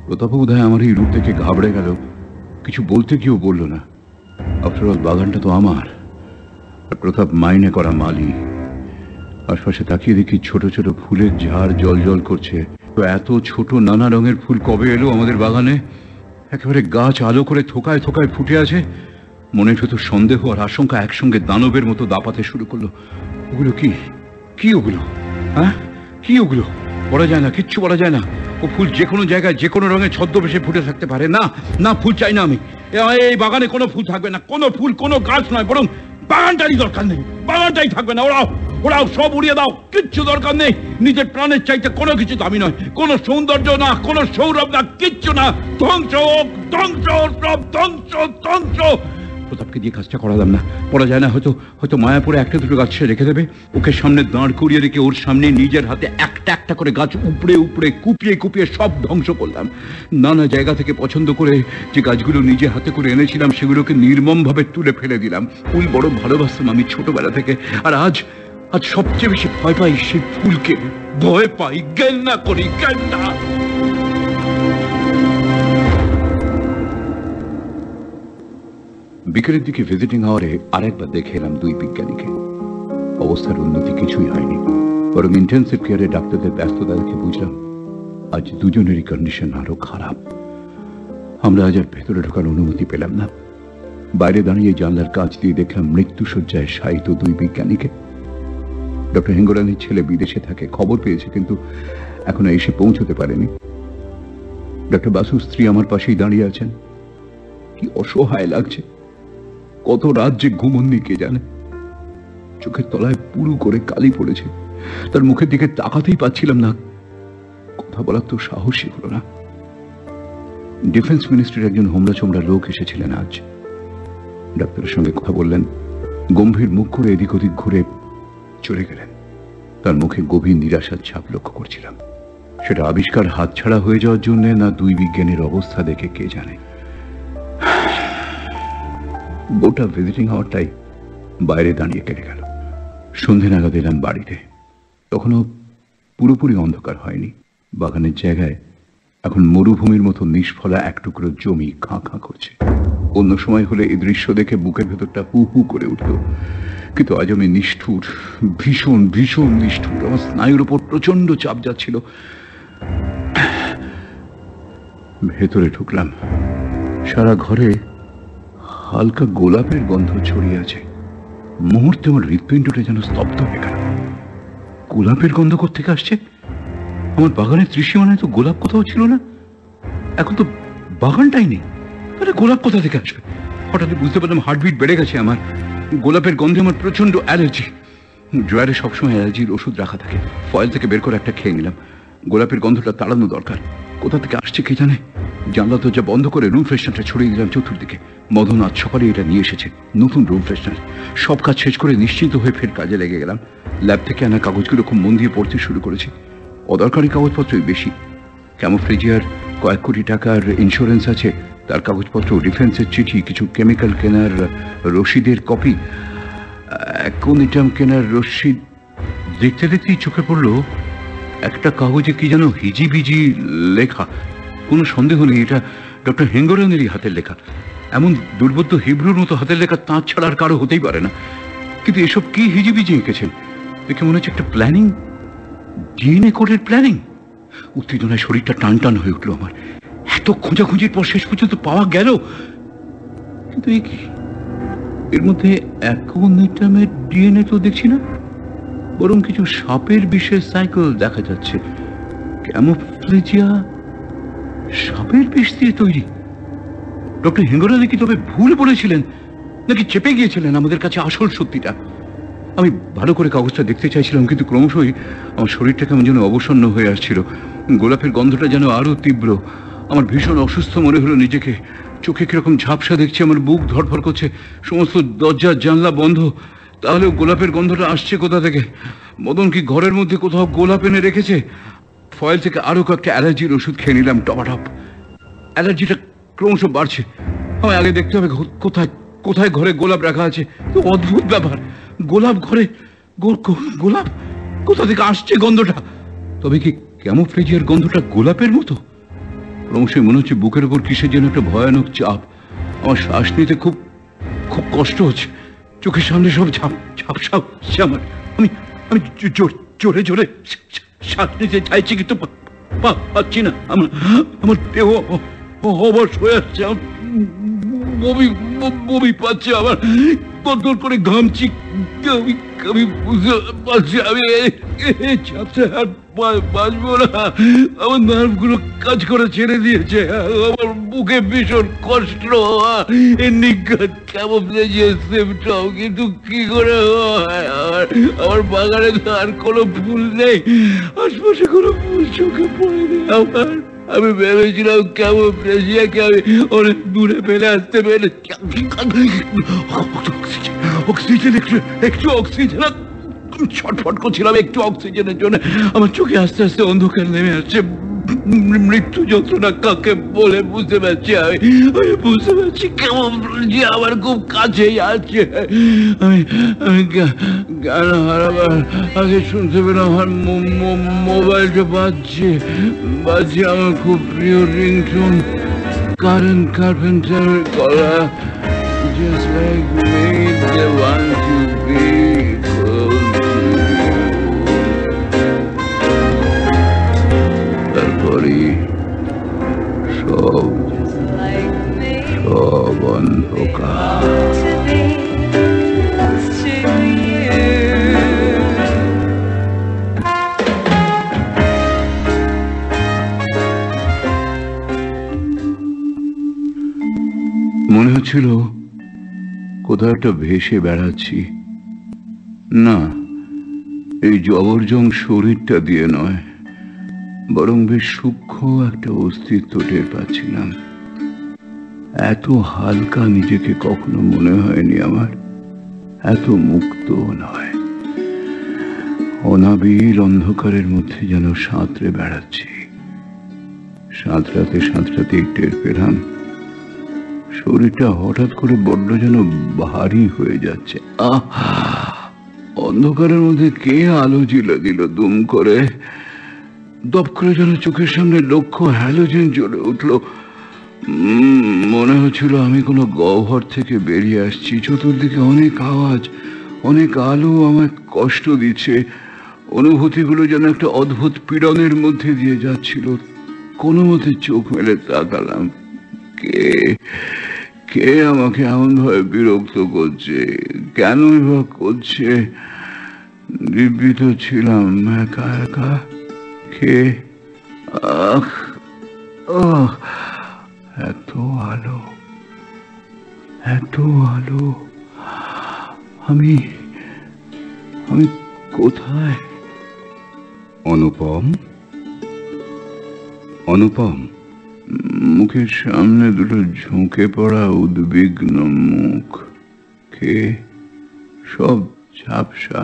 প্রতাপ বোধহয় আমার এই রূপ থেকে ঘাবড়ে গেল কিছু বলতে গিয়েও বলল না আফটারঅল বাগানটা তো আমার আর প্রতাপ মাইনে করা মালি আশপাশে তাকিয়ে দেখি ছোট ছোট ফুলের ঝাড় জল জল করছে তো এত ছোট নানা রঙের ফুল কবে এলো আমাদের বাগানে একেবারে গাছ আলো করে থোকায় থোকায় ফুটে আছে মনে যত সন্দেহ আর আশঙ্কা একসঙ্গে দানবের মতো দাপাতে শুরু করলো ওগুলো কি কি ওগুলো হ্যাঁ কি ওগুলো বলা যায় না কিচ্ছু বলা যায় না ও ফুল যে কোনো জায়গায় যে কোনো রঙে ছদ্মবেশে ফুটে থাকতে পারে না না ফুল চাই না আমি এই বাগানে কোনো ফুল থাকবে না কোনো ফুল কোনো গাছ নয় বরং বাগানটারই দরকার নেই বাগানটাই থাকবে না ওরাও ওরাও সব উড়িয়ে দাও কিচ্ছু দরকার নেই নিজের প্রাণের চাইতে কোনো কিছু দামি নয় কোনো সৌন্দর্য না কোনো সৌরভ না কিচ্ছু না ধ্বংস ধ্বংস সব ধ্বংস ধ্বংস প্রতাপকে দিয়ে কাজটা করালাম না বলা যায় না হয়তো হয়তো মায়াপুরে একটা দুটো গাছ রেখে দেবে ওকে সামনে দাঁড় করিয়ে রেখে ওর সামনে নিজের হাতে একটা একটা করে গাছ উপড়ে উপড়ে কুপিয়ে কুপিয়ে সব ধ্বংস করলাম নানা জায়গা থেকে পছন্দ করে যে গাছগুলো নিজে হাতে করে এনেছিলাম সেগুলোকে নির্মমভাবে তুলে ফেলে দিলাম ফুল বড় ভালোবাসতাম আমি ছোটবেলা থেকে আর আজ আজ সবচেয়ে বেশি ভয় পাই সেই ফুলকে ভয় পাই ঘেন্না করি ঘেন্না বিকেলের দিকে ভিজিটিং আওয়ারে আরেকবার দেখে এলাম দুই বিজ্ঞানীকে অবস্থার উন্নতি কিছুই হয়নি বরং ইন্টেনসিভ কেয়ারে ডাক্তারদের ব্যস্ততা দেখে বুঝলাম আজ দুজনেরই কন্ডিশন আরো খারাপ আমরা আজ আর ভেতরে ঢোকার অনুমতি পেলাম না বাইরে দাঁড়িয়ে জানলার কাছ দিয়ে দেখলাম মৃত্যুশয্যায় শায়িত দুই বিজ্ঞানীকে ডক্টর হেঙ্গরানির ছেলে বিদেশে থাকে খবর পেয়েছে কিন্তু এখনো এসে পৌঁছতে পারেনি डॉक्टर बासु स्त्री आमार पाशेई दाड़िये आछेन। कि असहाय लागछे, कत रात जे घुमोननी के जाने। चोखेर तलाय पुरु करे काली पड़ेछे, तार मुखेर दिके ताकातेई पाच्छिलाम ना। कथा बोलार तो साहसई हलो ना। डिफेंस मिनिस्ट्रिर एकजन होमरा चोमरा लोक एसेछिलेन आज। डॉक्टरेर संगे कथा बोललेन, गम्भीर मुख करे एदिक ओदिक घुरे चले गेलेन। तार मुखे गभीर निराशार छाप लक्ष्य करछिलाम। সেটা আবিষ্কার হাতছাড়া হয়ে যাওয়ার জন্য না দুই বিজ্ঞানীর অবস্থা দেখে কে জানে। গোটা ভিজিটিং আওয়ারটাই বাইরে দাঁড়িয়ে কেটে গেল। সন্ধে নাগাদ এলাম বাড়িতে। তখনও পুরোপুরি অন্ধকার হয়নি। বাগানের জায়গায় এখন মরুভূমির মতো নিষ্ফলা এক টুকরো জমি খাঁ খাঁ করছে। অন্য সময় হলে এই দৃশ্য দেখে বুকের ভেতরটা হু হু করে উঠত, কিন্তু আজ আমি নিষ্ঠুর, ভীষণ ভীষণ নিষ্ঠুর। আমার স্নায়ুর উপর প্রচন্ড চাপ যাচ্ছিল। ভেতরে ঢুকলাম। সারা ঘরে হালকা গোলাপের গন্ধ ছড়িয়ে আছে। মুহূর্তে আমার হৃৎপিণ্ডটা যেন স্তব্ধ হয়ে গেল। গোলাপের গন্ধ কোত্থেকে আসছে? আমার বাগানের ত্রিসীমানায় তো গোলাপ কোথাও ছিল না। এখন তো বাগানটাই নেই, তাহলে গোলাপ কোথা থেকে আসবে? হঠাৎ বুঝতে পারলাম হার্টবিট বেড়ে গেছে আমার। গোলাপের গন্ধে আমার প্রচন্ড অ্যালার্জি। ড্রয়ারে সবসময় অ্যালার্জির ওষুধ রাখা থাকে। ফয়েল থেকে বের করে একটা খেয়ে নিলাম। গোলাপের গন্ধটা তাড়ানো দরকার। কোথা থেকে আসছে কে জানে। জানলা দরজা বন্ধ করে রুম ফ্রেশনারটা ছড়িয়ে দিলাম চতুর্দিকে। মদন আজ সকালে এটা নিয়ে এসেছে, নতুন রুম ফ্রেশনার। সব কাজ শেষ করে নিশ্চিন্ত হয়ে ফের কাজে লেগে গেলাম। ল্যাব থেকে আনা কাগজগুলো খুব মন দিয়ে পড়তে শুরু করেছি। অদরকারি কাগজপত্রই বেশি। ক্যামোফ্লেজিয়ার কয়েক কোটি টাকার ইন্স্যুরেন্স আছে, তার কাগজপত্র, ডিফেন্সের চিঠি, কিছু কেমিক্যাল কেনার রসিদের কপি। কোন ইটাম কেনার রসিদ দেখতে দেখতেই চোখে পড়লো একটা কাগজে কি যেন হিজিবিজি লেখা। কোনো সন্দেহ নেই এটা ডক্টর হেঙ্গরেনেরই হাতের লেখা। এমন দুর্বোধ্য হিব্রুর মতো হাতের লেখা তাঁর ছাড়া আর কারো হতেই পারে না। কিন্তু এসব কি হিজিবিজি এঁকেছেন দেখে মনে হচ্ছে একটা প্ল্যানিং, ডিএনএ কোডের প্ল্যানিং। উত্তেজনায় শরীরটা টান টান হয়ে উঠলো আমার। এত খোঁজাখুঁজির পর শেষ পর্যন্ত পাওয়া গেল। কিন্তু এর মধ্যে অ্যাকোনিটামের ডিএনএ তো দেখছি না, বরং কিছু সাপের বিশেষ সাইকেল দেখা যাচ্ছে। ক্যামোফ্লেজিয়া সাপের বিষ দিয়ে তৈরি। ডক্টর হেঙ্গরালে কি তবে ভুল বলেছিলেন, নাকি চেপে গিয়েছিলেন আমাদের কাছে আসল সত্যিটা? আমি ভালো করে কাগজটা দেখতে চাইছিলাম, কিন্তু ক্রমশই আমার শরীরটা কেমন যেন অবসন্ন হয়ে আসছিল। গোলাপের গন্ধটা যেন আরো তীব্র। আমার ভীষণ অসুস্থ মনে হলো নিজেকে। চোখে কিরকম ঝাপসা দেখছি, আমার বুক ধরফর করছে, সমস্ত দরজা জানলা বন্ধ। তাহলে গোলাপের গন্ধটা আসছে কোথা থেকে? মদন কি ঘরের মধ্যে কোথাও গোলাপ এনে রেখেছে? ফয়েল থেকে আরো কয়েকটা অ্যালার্জির ওষুধ খেয়ে নিলাম টপাটপ। অ্যালার্জিটা ক্রমশ বাড়ছে। আমায় আগে দেখতে হবে কোথায় কোথায় ঘরে গোলাপ রাখা আছে। অদ্ভুত ব্যাপার, গোলাপ ঘরে, গোলাপ কোথা থেকে আসছে গন্ধটা? তবে কি ক্যামোফ্লেজিয়ার গন্ধটা গোলাপের মতো? ক্রমশই মনে হচ্ছে বুকের উপর কিসের যেন একটা ভয়ানক চাপ। আমার শ্বাস নিতে খুব খুব কষ্ট হচ্ছে। চোখের সামনে সব ঝাপসা হচ্ছে আমার। আমি জোরে জোরে শ্বাস নিতে চাইছি, কিন্তু পাচ্ছি না। আমার দেহ অবশ হয়ে আসছে। বমি পাচ্ছে, আমার গড়গড় করে ঘামছি। আমি বুঝতে পারছি আমি এই চাপটা আর বাঁচবো না। আমার নার্ভগুলো কাজ করে ছেড়ে দিয়েছে। আমার বুকে ভীষণ কষ্ট। নিঘাত ক্যামোফ্লেজিয়া সিম্পটম, কিন্তু কি করে হয়? আমার বাগানে তো আর কোনো ফুল নেই, আশপাশে কোনো ফুল চোখে পড়ে নেই আমার। আমি ভেবেছিলাম ক্যামোফ্লেজিয়াকে আমি অনেক দূরে ফেলে আসতে পেরে অক্সিজেন, একটু অক্সিজেন ছটফট করছিলাম একটু অক্সিজেনের জন্য। আমার চোখে আস্তে আস্তে অন্ধকার নেমে আসছে। মৃত্যু যন্ত্রণা কাকে বলে বুঝতে পারছি আমি। বুঝতে পারছি ক্যামোফ্লেজিয়া আমার খুব কাছেই আছে। আমি জ্ঞান হারাবার আগে শুনতে পেলাম আমার মোবাইলটা বাজছে। আমার খুব প্রিয় রিংটোন, কারেন কার্পেন্টারের গলা। Just like me, they want to be close to you. তারপরে সব অন্ধকার। বলছিল কোথাও একটা ভেসে বেড়াচ্ছি। না, এই জবরজং শরীরটা দিয়ে নয়, বরং বেশ সূক্ষ্ম একটা অস্তিত্ব টের পাচ্ছিলাম। এত হালকা নিজেকে কখনো মনে হয়নি আমার, এত মুক্ত নয়। অনাবিল অন্ধকারের মধ্যে যেন সাঁতরে বেড়াচ্ছি। সাঁতরাতে সাঁতরাতে টের পেলাম শরীরটা হঠাৎ করে বড্ড যেন ভারী হয়ে যাচ্ছে। অন্ধকারের মধ্যে কে আলো জ্বালিয়ে দিল দুম করে। দপ করে যেন চোখের সামনে লক্ষ হ্যালোজেন জ্বলে উঠল। মনে হচ্ছিল আমি কোনো গহ্বর থেকে বেরিয়ে আসছি। চতুর্দিকে অনেক আওয়াজ, অনেক আলো আমায় কষ্ট দিচ্ছে। অনুভূতিগুলো যেন একটা অদ্ভুত পীড়নের মধ্যে দিয়ে যাচ্ছিল। কোনো মতে চোখ মেলে তাকালাম, কে কে আমাকে এমনভাবে বিরক্ত করছে, কেনই বা করছে? বিব্রত ছিলাম একা একা। কে? এত আলো, এত আলো, আমি আমি কোথায়? অনুপম, অনুপম। মুখের সামনে দুটো ঝুঁকে পড়া উদ্বিগ্ন মুখ। কে? সব ঝাপসা।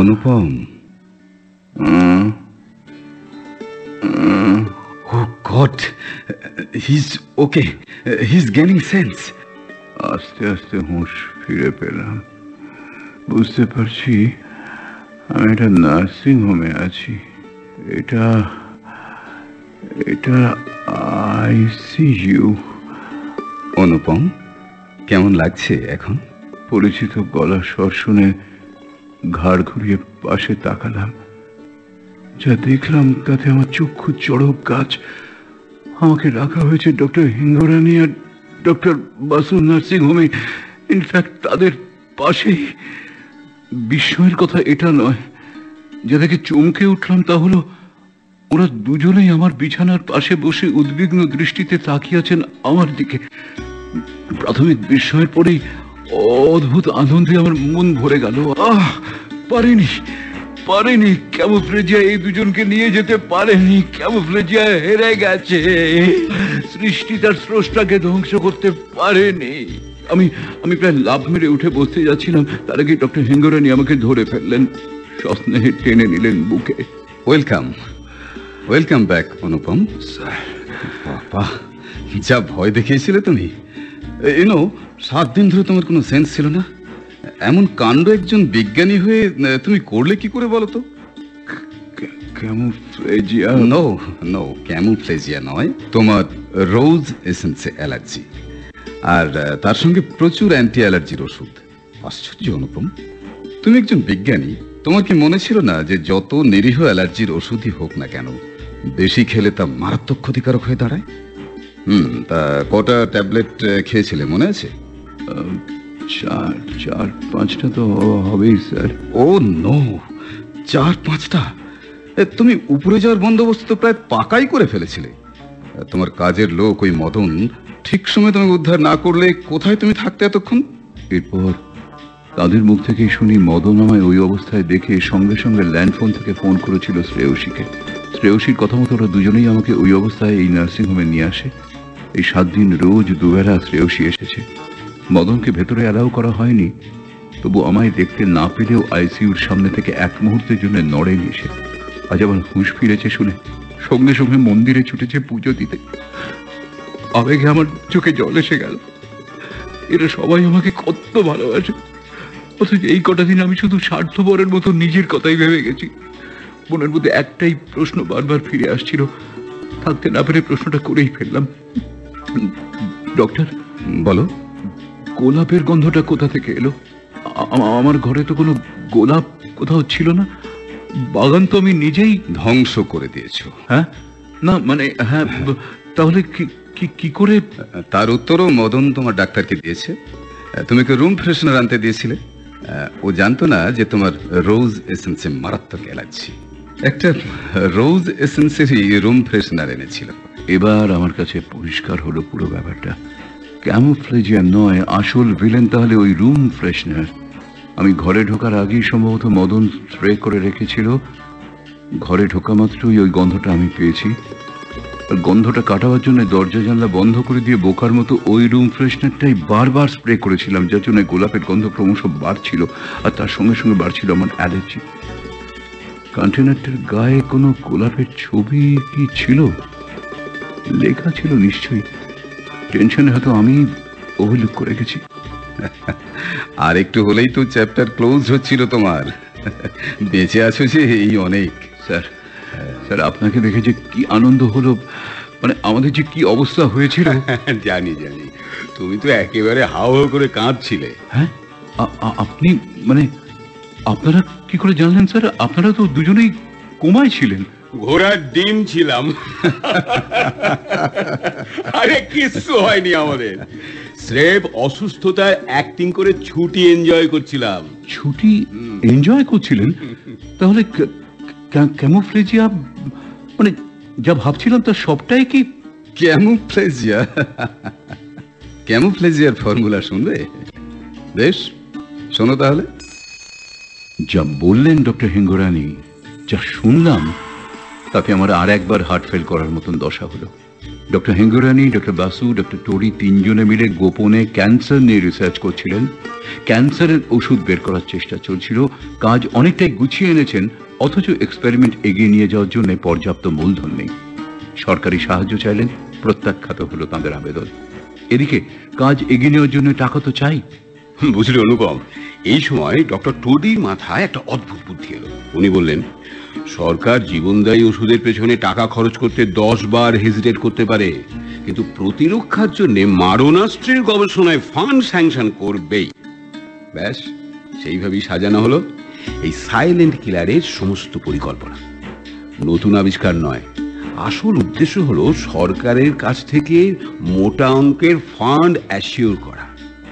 অনুপম, Oh God, he's okay. He's gaining sense. আস্তে আস্তে হুঁশ ফিরে পেলাম। বুঝতে পারছি আমি একটা নার্সিং হোমে আছি। এটা ICU। অনুপম, কেমন লাগছে এখন? পরিচিত গলার স্বর শুনে ঘাড় ঘুরিয়ে পাশে তাকালাম। যা দেখলাম তাতে আমার চক্ষু চড়ক গাছ। আমাকে রাখা হয়েছে ডক্টর হিঙ্গরানি আর ডক্টর বাসু নার্সিং হোমে। ইনফ্যাক্ট তাদের পাশেই। বিস্ময়ের কথা এটা নয়, যা দেখে চমকে উঠলাম তা হলো ওরা দুজনেই আমার বিছানার পাশে বসে উদ্বিগ্ন দৃষ্টিতে তাকিয়ে আছেন আমার দিকে। প্রাথমিক বিস্ময়ের পরেই অদ্ভুত আনন্দে আমার মন ভরে গেল। পারেনি ক্যামোফ্লেজিয়া এই দুজনকে নিয়ে যেতে পারেনি। ক্যামোফ্লেজিয়া হেরে গেছে, সৃষ্টি তার স্রষ্টাকে ধ্বংস করতে পারেনি। আমি প্রায় লাফ মেরে উঠে বসতে যাচ্ছিলাম, তার আগে ডক্টর হিঙ্গরানি আমাকে ধরে ফেললেন, সস্নেহে টেনে নিলেন বুকে। Welcome, welcome back Anupam. বাবা, যা ভয় দেখিয়েছিলে তুমি। এনো 7 দিন ধরে তোমার কোনো সেন্স ছিল না। এমন কাণ্ড একজন বিজ্ঞানী হয়ে তুমি করলে কি করে বলো তো? ক্যামোফ্লেজিয়া? নো, ক্যামোফ্লেজিয়া নয়, তোমার রোজ এসেন্সে অ্যালার্জি, আর তার সঙ্গে প্রচুর অ্যান্টি অ্যালার্জির ওষুধ। আশ্চর্য অনুপম, তুমি একজন বিজ্ঞানী, তোমার কি মনে ছিল না যে যত নিরীহ অ্যালার্জির ওষুধই হোক না কেন, বেশি খেলে তা মারাত্মক ক্ষতিকারক হয়ে দাঁড়ায়? তা কটা ট্যাবলেট খেয়েছিলে মনে আছে? 4-5টা তো হবেই স্যার। ও নো, 4-5টা? তুমি উপরে যাওয়ার বন্দোবস্ত তো প্রায় পাকাই করে ফেলেছিলে। তোমার কাজের লোক ওই মদন ঠিক সময় তোমাকে উদ্ধার না করলে কোথায় তুমি থাকতে এতক্ষণ? এরপর তাদের মুখ থেকে শুনি মদন আমায় ওই অবস্থায় দেখে সঙ্গে সঙ্গে ল্যান্ডফোন থেকে ফোন করেছিল শ্রেয়সীকে। শ্রেয়সীর কথা মতো ওরা দুজনেই আমাকে ওই অবস্থায় এই নার্সিংহোমে নিয়ে আসে। এই 7 দিন রোজ দুবেলা শ্রেয়সী এসেছে। মদনকে ভেতরে অ্যালাউ করা হয়নি, তবু আমায় দেখতে না পেলেও ICUর সামনে থেকে এক মুহূর্তের জন্য নড়েনি সে। আজ আবার হুঁশ ফিরেছে শুনে সঙ্গে সঙ্গে মন্দিরে ছুটেছে পুজো দিতে। আবেগে আমার চোখে জল এসে গেল। এরা সবাই আমাকে কত ভালোবাসে, অথচ এই কটা দিন আমি শুধু স্বার্থপরের মতো নিজের কথাই ভেবে গেছি। মনের মধ্যে একটাই প্রশ্ন বারবার ফিরে আসছিল, থাকতে না পেরে প্রশ্নটা করেই ফেললাম। ডক্টর, বলো, গোলাপের গন্ধটা কোথা থেকে এলো? আমার ঘরে তো কোনো গোলাপ কোথাও ছিল না। বাগান তো আমি নিজেই ধ্বংস করে দিয়েছো। হ্যাঁ, না মানে হ্যাঁ, তাহলে কি করে? তার উত্তরও মদন তোমার ডাক্তারকে দিয়েছে। তুমি কি রুম ফ্রেশনার আনতে দিয়েছিলে? ও জানতো না যে তোমার রোজ এসেন্সে মারাত্মক অ্যালার্জি। একটা রোজ এসেন্সেরই রুম ফ্রেশনার এনেছিল। এবার আমার কাছে পরিষ্কার হলো পুরো ব্যাপারটা। ক্যামুফ্লেজিয়ার নয়, আসল ভিলেন তাহলে ওই রুম ফ্রেশনার। আমি ঘরে ঢোকার আগেই সম্ভবত মদন স্প্রে করে রেখেছিল। ঘরে ঢোকা মাত্রই ওই গন্ধটা আমি পেয়েছি। আর গন্ধটা কাটাবার জন্য দরজা জানলা বন্ধ করে দিয়ে বোকার মতো ওই রুম ফ্রেশনারটাই বারবার স্প্রে করেছিলাম, যার জন্য গোলাপের গন্ধ ক্রমশ বাড়ছিল আর তার সঙ্গে সঙ্গে বাড়ছিল আমার অ্যালার্জি। কন্টেনারটার গায়ে কোনো গোলাপের ছবি কি ছিল? লেখা ছিল নিশ্চয়ই। টেনশনে হয়তো আমি ওভারলুক করে গেছি। আর একটু হলেই তো চ্যাপ্টার ক্লোজ হচ্ছিল তোমার। বেঁচে আছো যে এই অনেক। স্যার স্যার আপনাকে দেখে যে কি আনন্দ হলো, মানে আমাদের যে কি অবস্থা হয়েছিল। জানি জানি, তুমি তো একেবারে হাও হাও করে কাঁদছিলে। হ্যাঁ, আপনি মানে আপনারা কি করে জানলেন স্যার? আপনারা তো দুজনেই কোমায় ছিলেন। ঘোড়ার ডিম ছিলাম। আরে কিছু হয়নি আমাদের, স্রেফ অসুস্থতায় অ্যাক্টিং করে ছুটি এনজয় করছিলাম। ছুটি এনজয় করছিলেন? তাহলে ক্যামুফ্লেজিয়া মানে যা ভাবছিলাম তা সবটাই কি ক্যামুফ্লেজিয়া? ক্যামুফ্লেজিয়ার ফর্মুলা শুনবে? বেশ শোনো তাহলে। যা বললেন ডক্টর হেঙ্গরানি, যা শুনলাম তাতে আমার আর একবার হার্ট ফেল করার মতন দশা হলো। Doctor Hingorani, doctor Basu, doctor টোরি তিনজনে মিলে গোপনে ক্যান্সার নিয়ে রিসার্চ করছিলেন। ক্যান্সারের ওষুধ বের করার চেষ্টা চলছিল। কাজ অনেকটাই গুছিয়ে এনেছেন, অথচ এক্সপেরিমেন্ট এগিয়ে নিয়ে যাওয়ার জন্য পর্যাপ্ত মূলধন নেই। সরকারি সাহায্য চাইলেন, প্রত্যাখ্যাত হলো তাঁদের আবেদন। এদিকে কাজ এগিয়ে নেওয়ার জন্য টাকা তো চাই। বুঝলি অনুপম, এই সময় ডক্টর টোডির মাথায় একটা অদ্ভুত বুদ্ধি এলো। উনি বললেন, সরকার জীবনদায়ী ওষুধের পেছনে টাকা খরচ করতে 10 বার হেজিটেট করতে পারে, কিন্তু প্রতিরক্ষার জন্য মারণাস্ত্রের গবেষণায় ফান্ড স্যাংশন করবেই। ব্যাস সেইভাবেই সাজানো হলো এই সাইলেন্ট কিলারের সমস্ত পরিকল্পনা। নতুন আবিষ্কার নয়, আসল উদ্দেশ্য হলো সরকারের কাছ থেকে মোটা অঙ্কের ফান্ড অ্যাসিওর করা,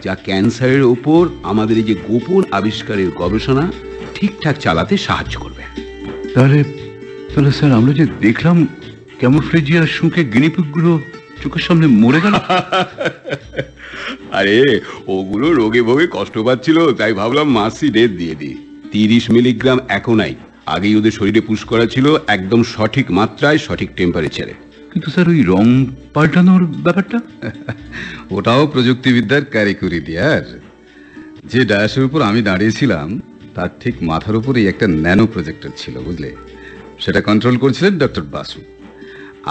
যা ক্যান্সারের ওপর আমাদের এই যে গোপন আবিষ্কারের গবেষণা ঠিকঠাক চালাতে সাহায্য করবে। তাহলে তাহলে স্যার আমরা যে দেখলাম ক্যামুফ্লেজিয়ার সুখে গিনিপিকগুলো চোখের সামনে মরে গেল। আরে ওগুলো রোগে ভোগে কষ্ট পাচ্ছিল, তাই ভাবলাম মাসি ডেট দিয়ে দিই। 30 মিলিগ্রাম এখনই, আগেই ওদের শরীরে পুশ করা ছিল একদম সঠিক মাত্রায়, সঠিক টেম্পারেচারে। কিন্তু স্যার ওই রং পাল্টানোর ব্যাপারটা? ওটাও প্রযুক্তিবিদ্যার কারিকুরি দিয়ার। যে ডায়াসের উপর আমি দাঁড়িয়েছিলাম তার ঠিক মাথার উপরেই একটা ন্যানো প্রজেক্টর ছিল, বুঝলে? সেটা কন্ট্রোল করছিলেন ডক্টর বাসু।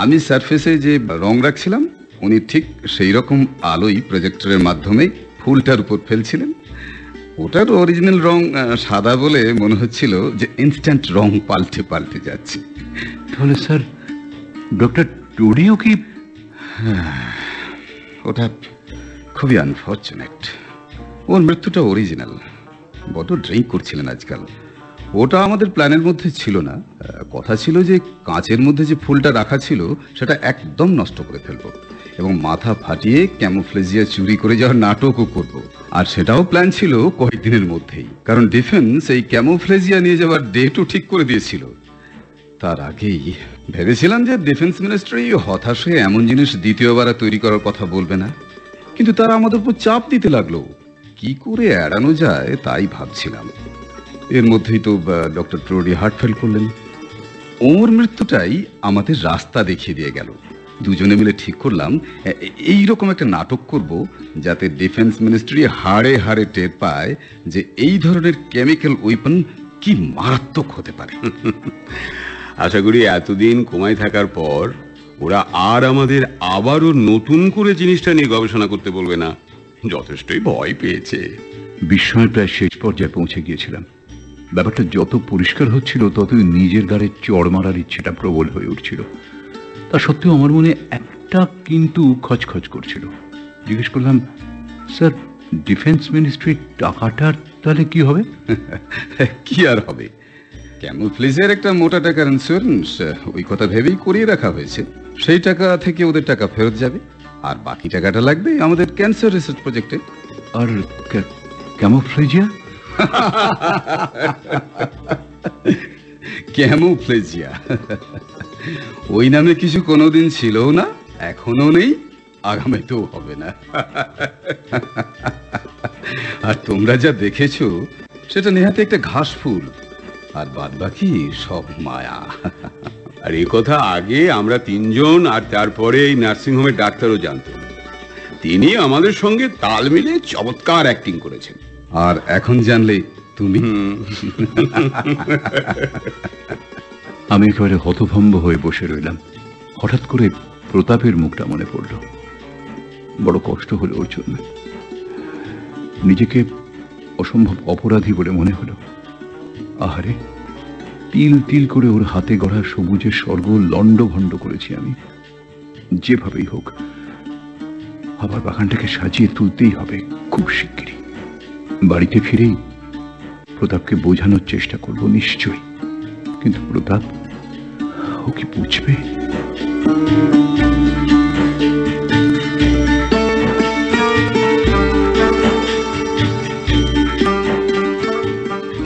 আমি সারফেসে যে রং রাখছিলাম উনি ঠিক সেই রকম আলোই প্রজেক্টরের মাধ্যমে ফুলটার উপর ফেলছিলেন। ওটার অরিজিনাল রং সাদা বলে মনে হচ্ছিল যে ইনস্ট্যান্ট রং পাল্টে পাল্টে যাচ্ছে। তাহলে স্যার ডক্টর টোডিও কি? ওটা খুবই আনফর্চুনেট, ওর মৃত্যুটা অরিজিনাল। বড্ড ড্রিঙ্ক করছিলেন আজকাল। ওটা আমাদের প্ল্যানের মধ্যে ছিল না। কথা ছিল যে কাঁচের মধ্যে যে ফুলটা রাখা ছিল সেটা একদম নষ্ট করে ফেলবো এবং মাথা ফাটিয়ে ক্যামুফ্লেজিয়া চুরি করে যাওয়ার নাটকও করব। আর সেটাও প্ল্যান ছিল কয়েকদিনের মধ্যেই, কারণ ডিফেন্স এই ক্যামুফ্লেজিয়া নিয়ে যাওয়ার ডেটও ঠিক করে দিয়েছিল। তার আগেই ভেবেছিলাম যে ডিফেন্স মিনিস্ট্রি হতাশ হয়ে এমন জিনিস দ্বিতীয়বার তৈরি করার কথা বলবে না, কিন্তু তারা আমাদের উপর চাপ দিতে লাগলো। কি করে এড়ানো যায় তাই ভাবছিলাম। এর মধ্যেই তো ডক্টর টোডি হার্ট ফেল করলেন। ওর মৃত্যুটাই আমাদের রাস্তা দেখিয়ে দিয়ে গেল। দুজনে মিলে ঠিক করলাম এইরকম একটা নাটক করব, যাতে ডিফেন্স মিনিস্ট্রি হাড়ে হাড়ে টের পায় যে এই ধরনের কেমিক্যাল ওয়েপন কি মারাত্মক হতে পারে। আশা করি এতদিন কোমায় থাকার পর ওরা আর আমাদের আবারও নতুন করে জিনিসটা নিয়ে গবেষণা করতে বলবে না। যথেষ্টই ভয় পেয়েছে। বিস্ময়ের প্রায় শেষ পর্যায়ে পৌঁছে গিয়েছিলাম। ব্যাপারটা যত পরিষ্কার হচ্ছিল ততই নিজের গাড়ে চড় মারার ইচ্ছেটা প্রবল হয়ে উঠছিল। তা সত্ত্বেও আমার মনে একটা কিন্তু খচখচ করছিল। জিজ্ঞেস করলাম, স্যার ডিফেন্স মিনিস্ট্রির টাকাটার তাহলে কি হবে? কি আর হবে, ক্যামুফ্লেজের একটা মোটা টাকার ইন্স্যুরেন্স ওই কথা ভেবেই করিয়ে রাখা হয়েছে। সেই টাকা থেকে ওদের টাকা ফেরত যাবে, আর বাকি টাকাটা লাগবে আমাদের ক্যান্সার রিসার্চ প্রজেক্টে। আর ক্যামুফ্লেজিয়া? ক্যামুফ্লেজিয়া ওই নামে কিছু কোনোদিন ছিল না, এখনো নেই, আগামীতেও হবে না। আর তোমরা যা দেখেছো সেটা নেহাতে একটা ঘাস ফুল, আর বাদ বাকি সব মায়া। আর এই কথা আগে আমরা তিনজন আর তারপরে এই নার্সিংহোমের ডাক্তারও জানতেন। তিনি আমাদের সঙ্গে তাল মিলিয়ে চমৎকার অ্যাক্টিং করেছেন। আর এখন জানলে তুমি। আমি একেবারে হতভম্ব হয়ে বসে রইলাম। হঠাৎ করে প্রতাপের মুখটা মনে পড়ল। বড় কষ্ট হলো ওর জন্য। নিজেকে অসম্ভব অপরাধী বলে মনে হলো। আহারে, তিল তিল করে ওর হাতে গড়া সবুজের স্বর্গ লণ্ডভণ্ড করেছি আমি। যেভাবেই হোক আবার বাগানটাকে সাজিয়ে তুলতেই হবে খুব শিগগিরই। বাড়িতে ফিরেই প্রতাপকে বোঝানোর চেষ্টা করব নিশ্চয়ই, কিন্তু প্রতাপ ও কি বুঝবে?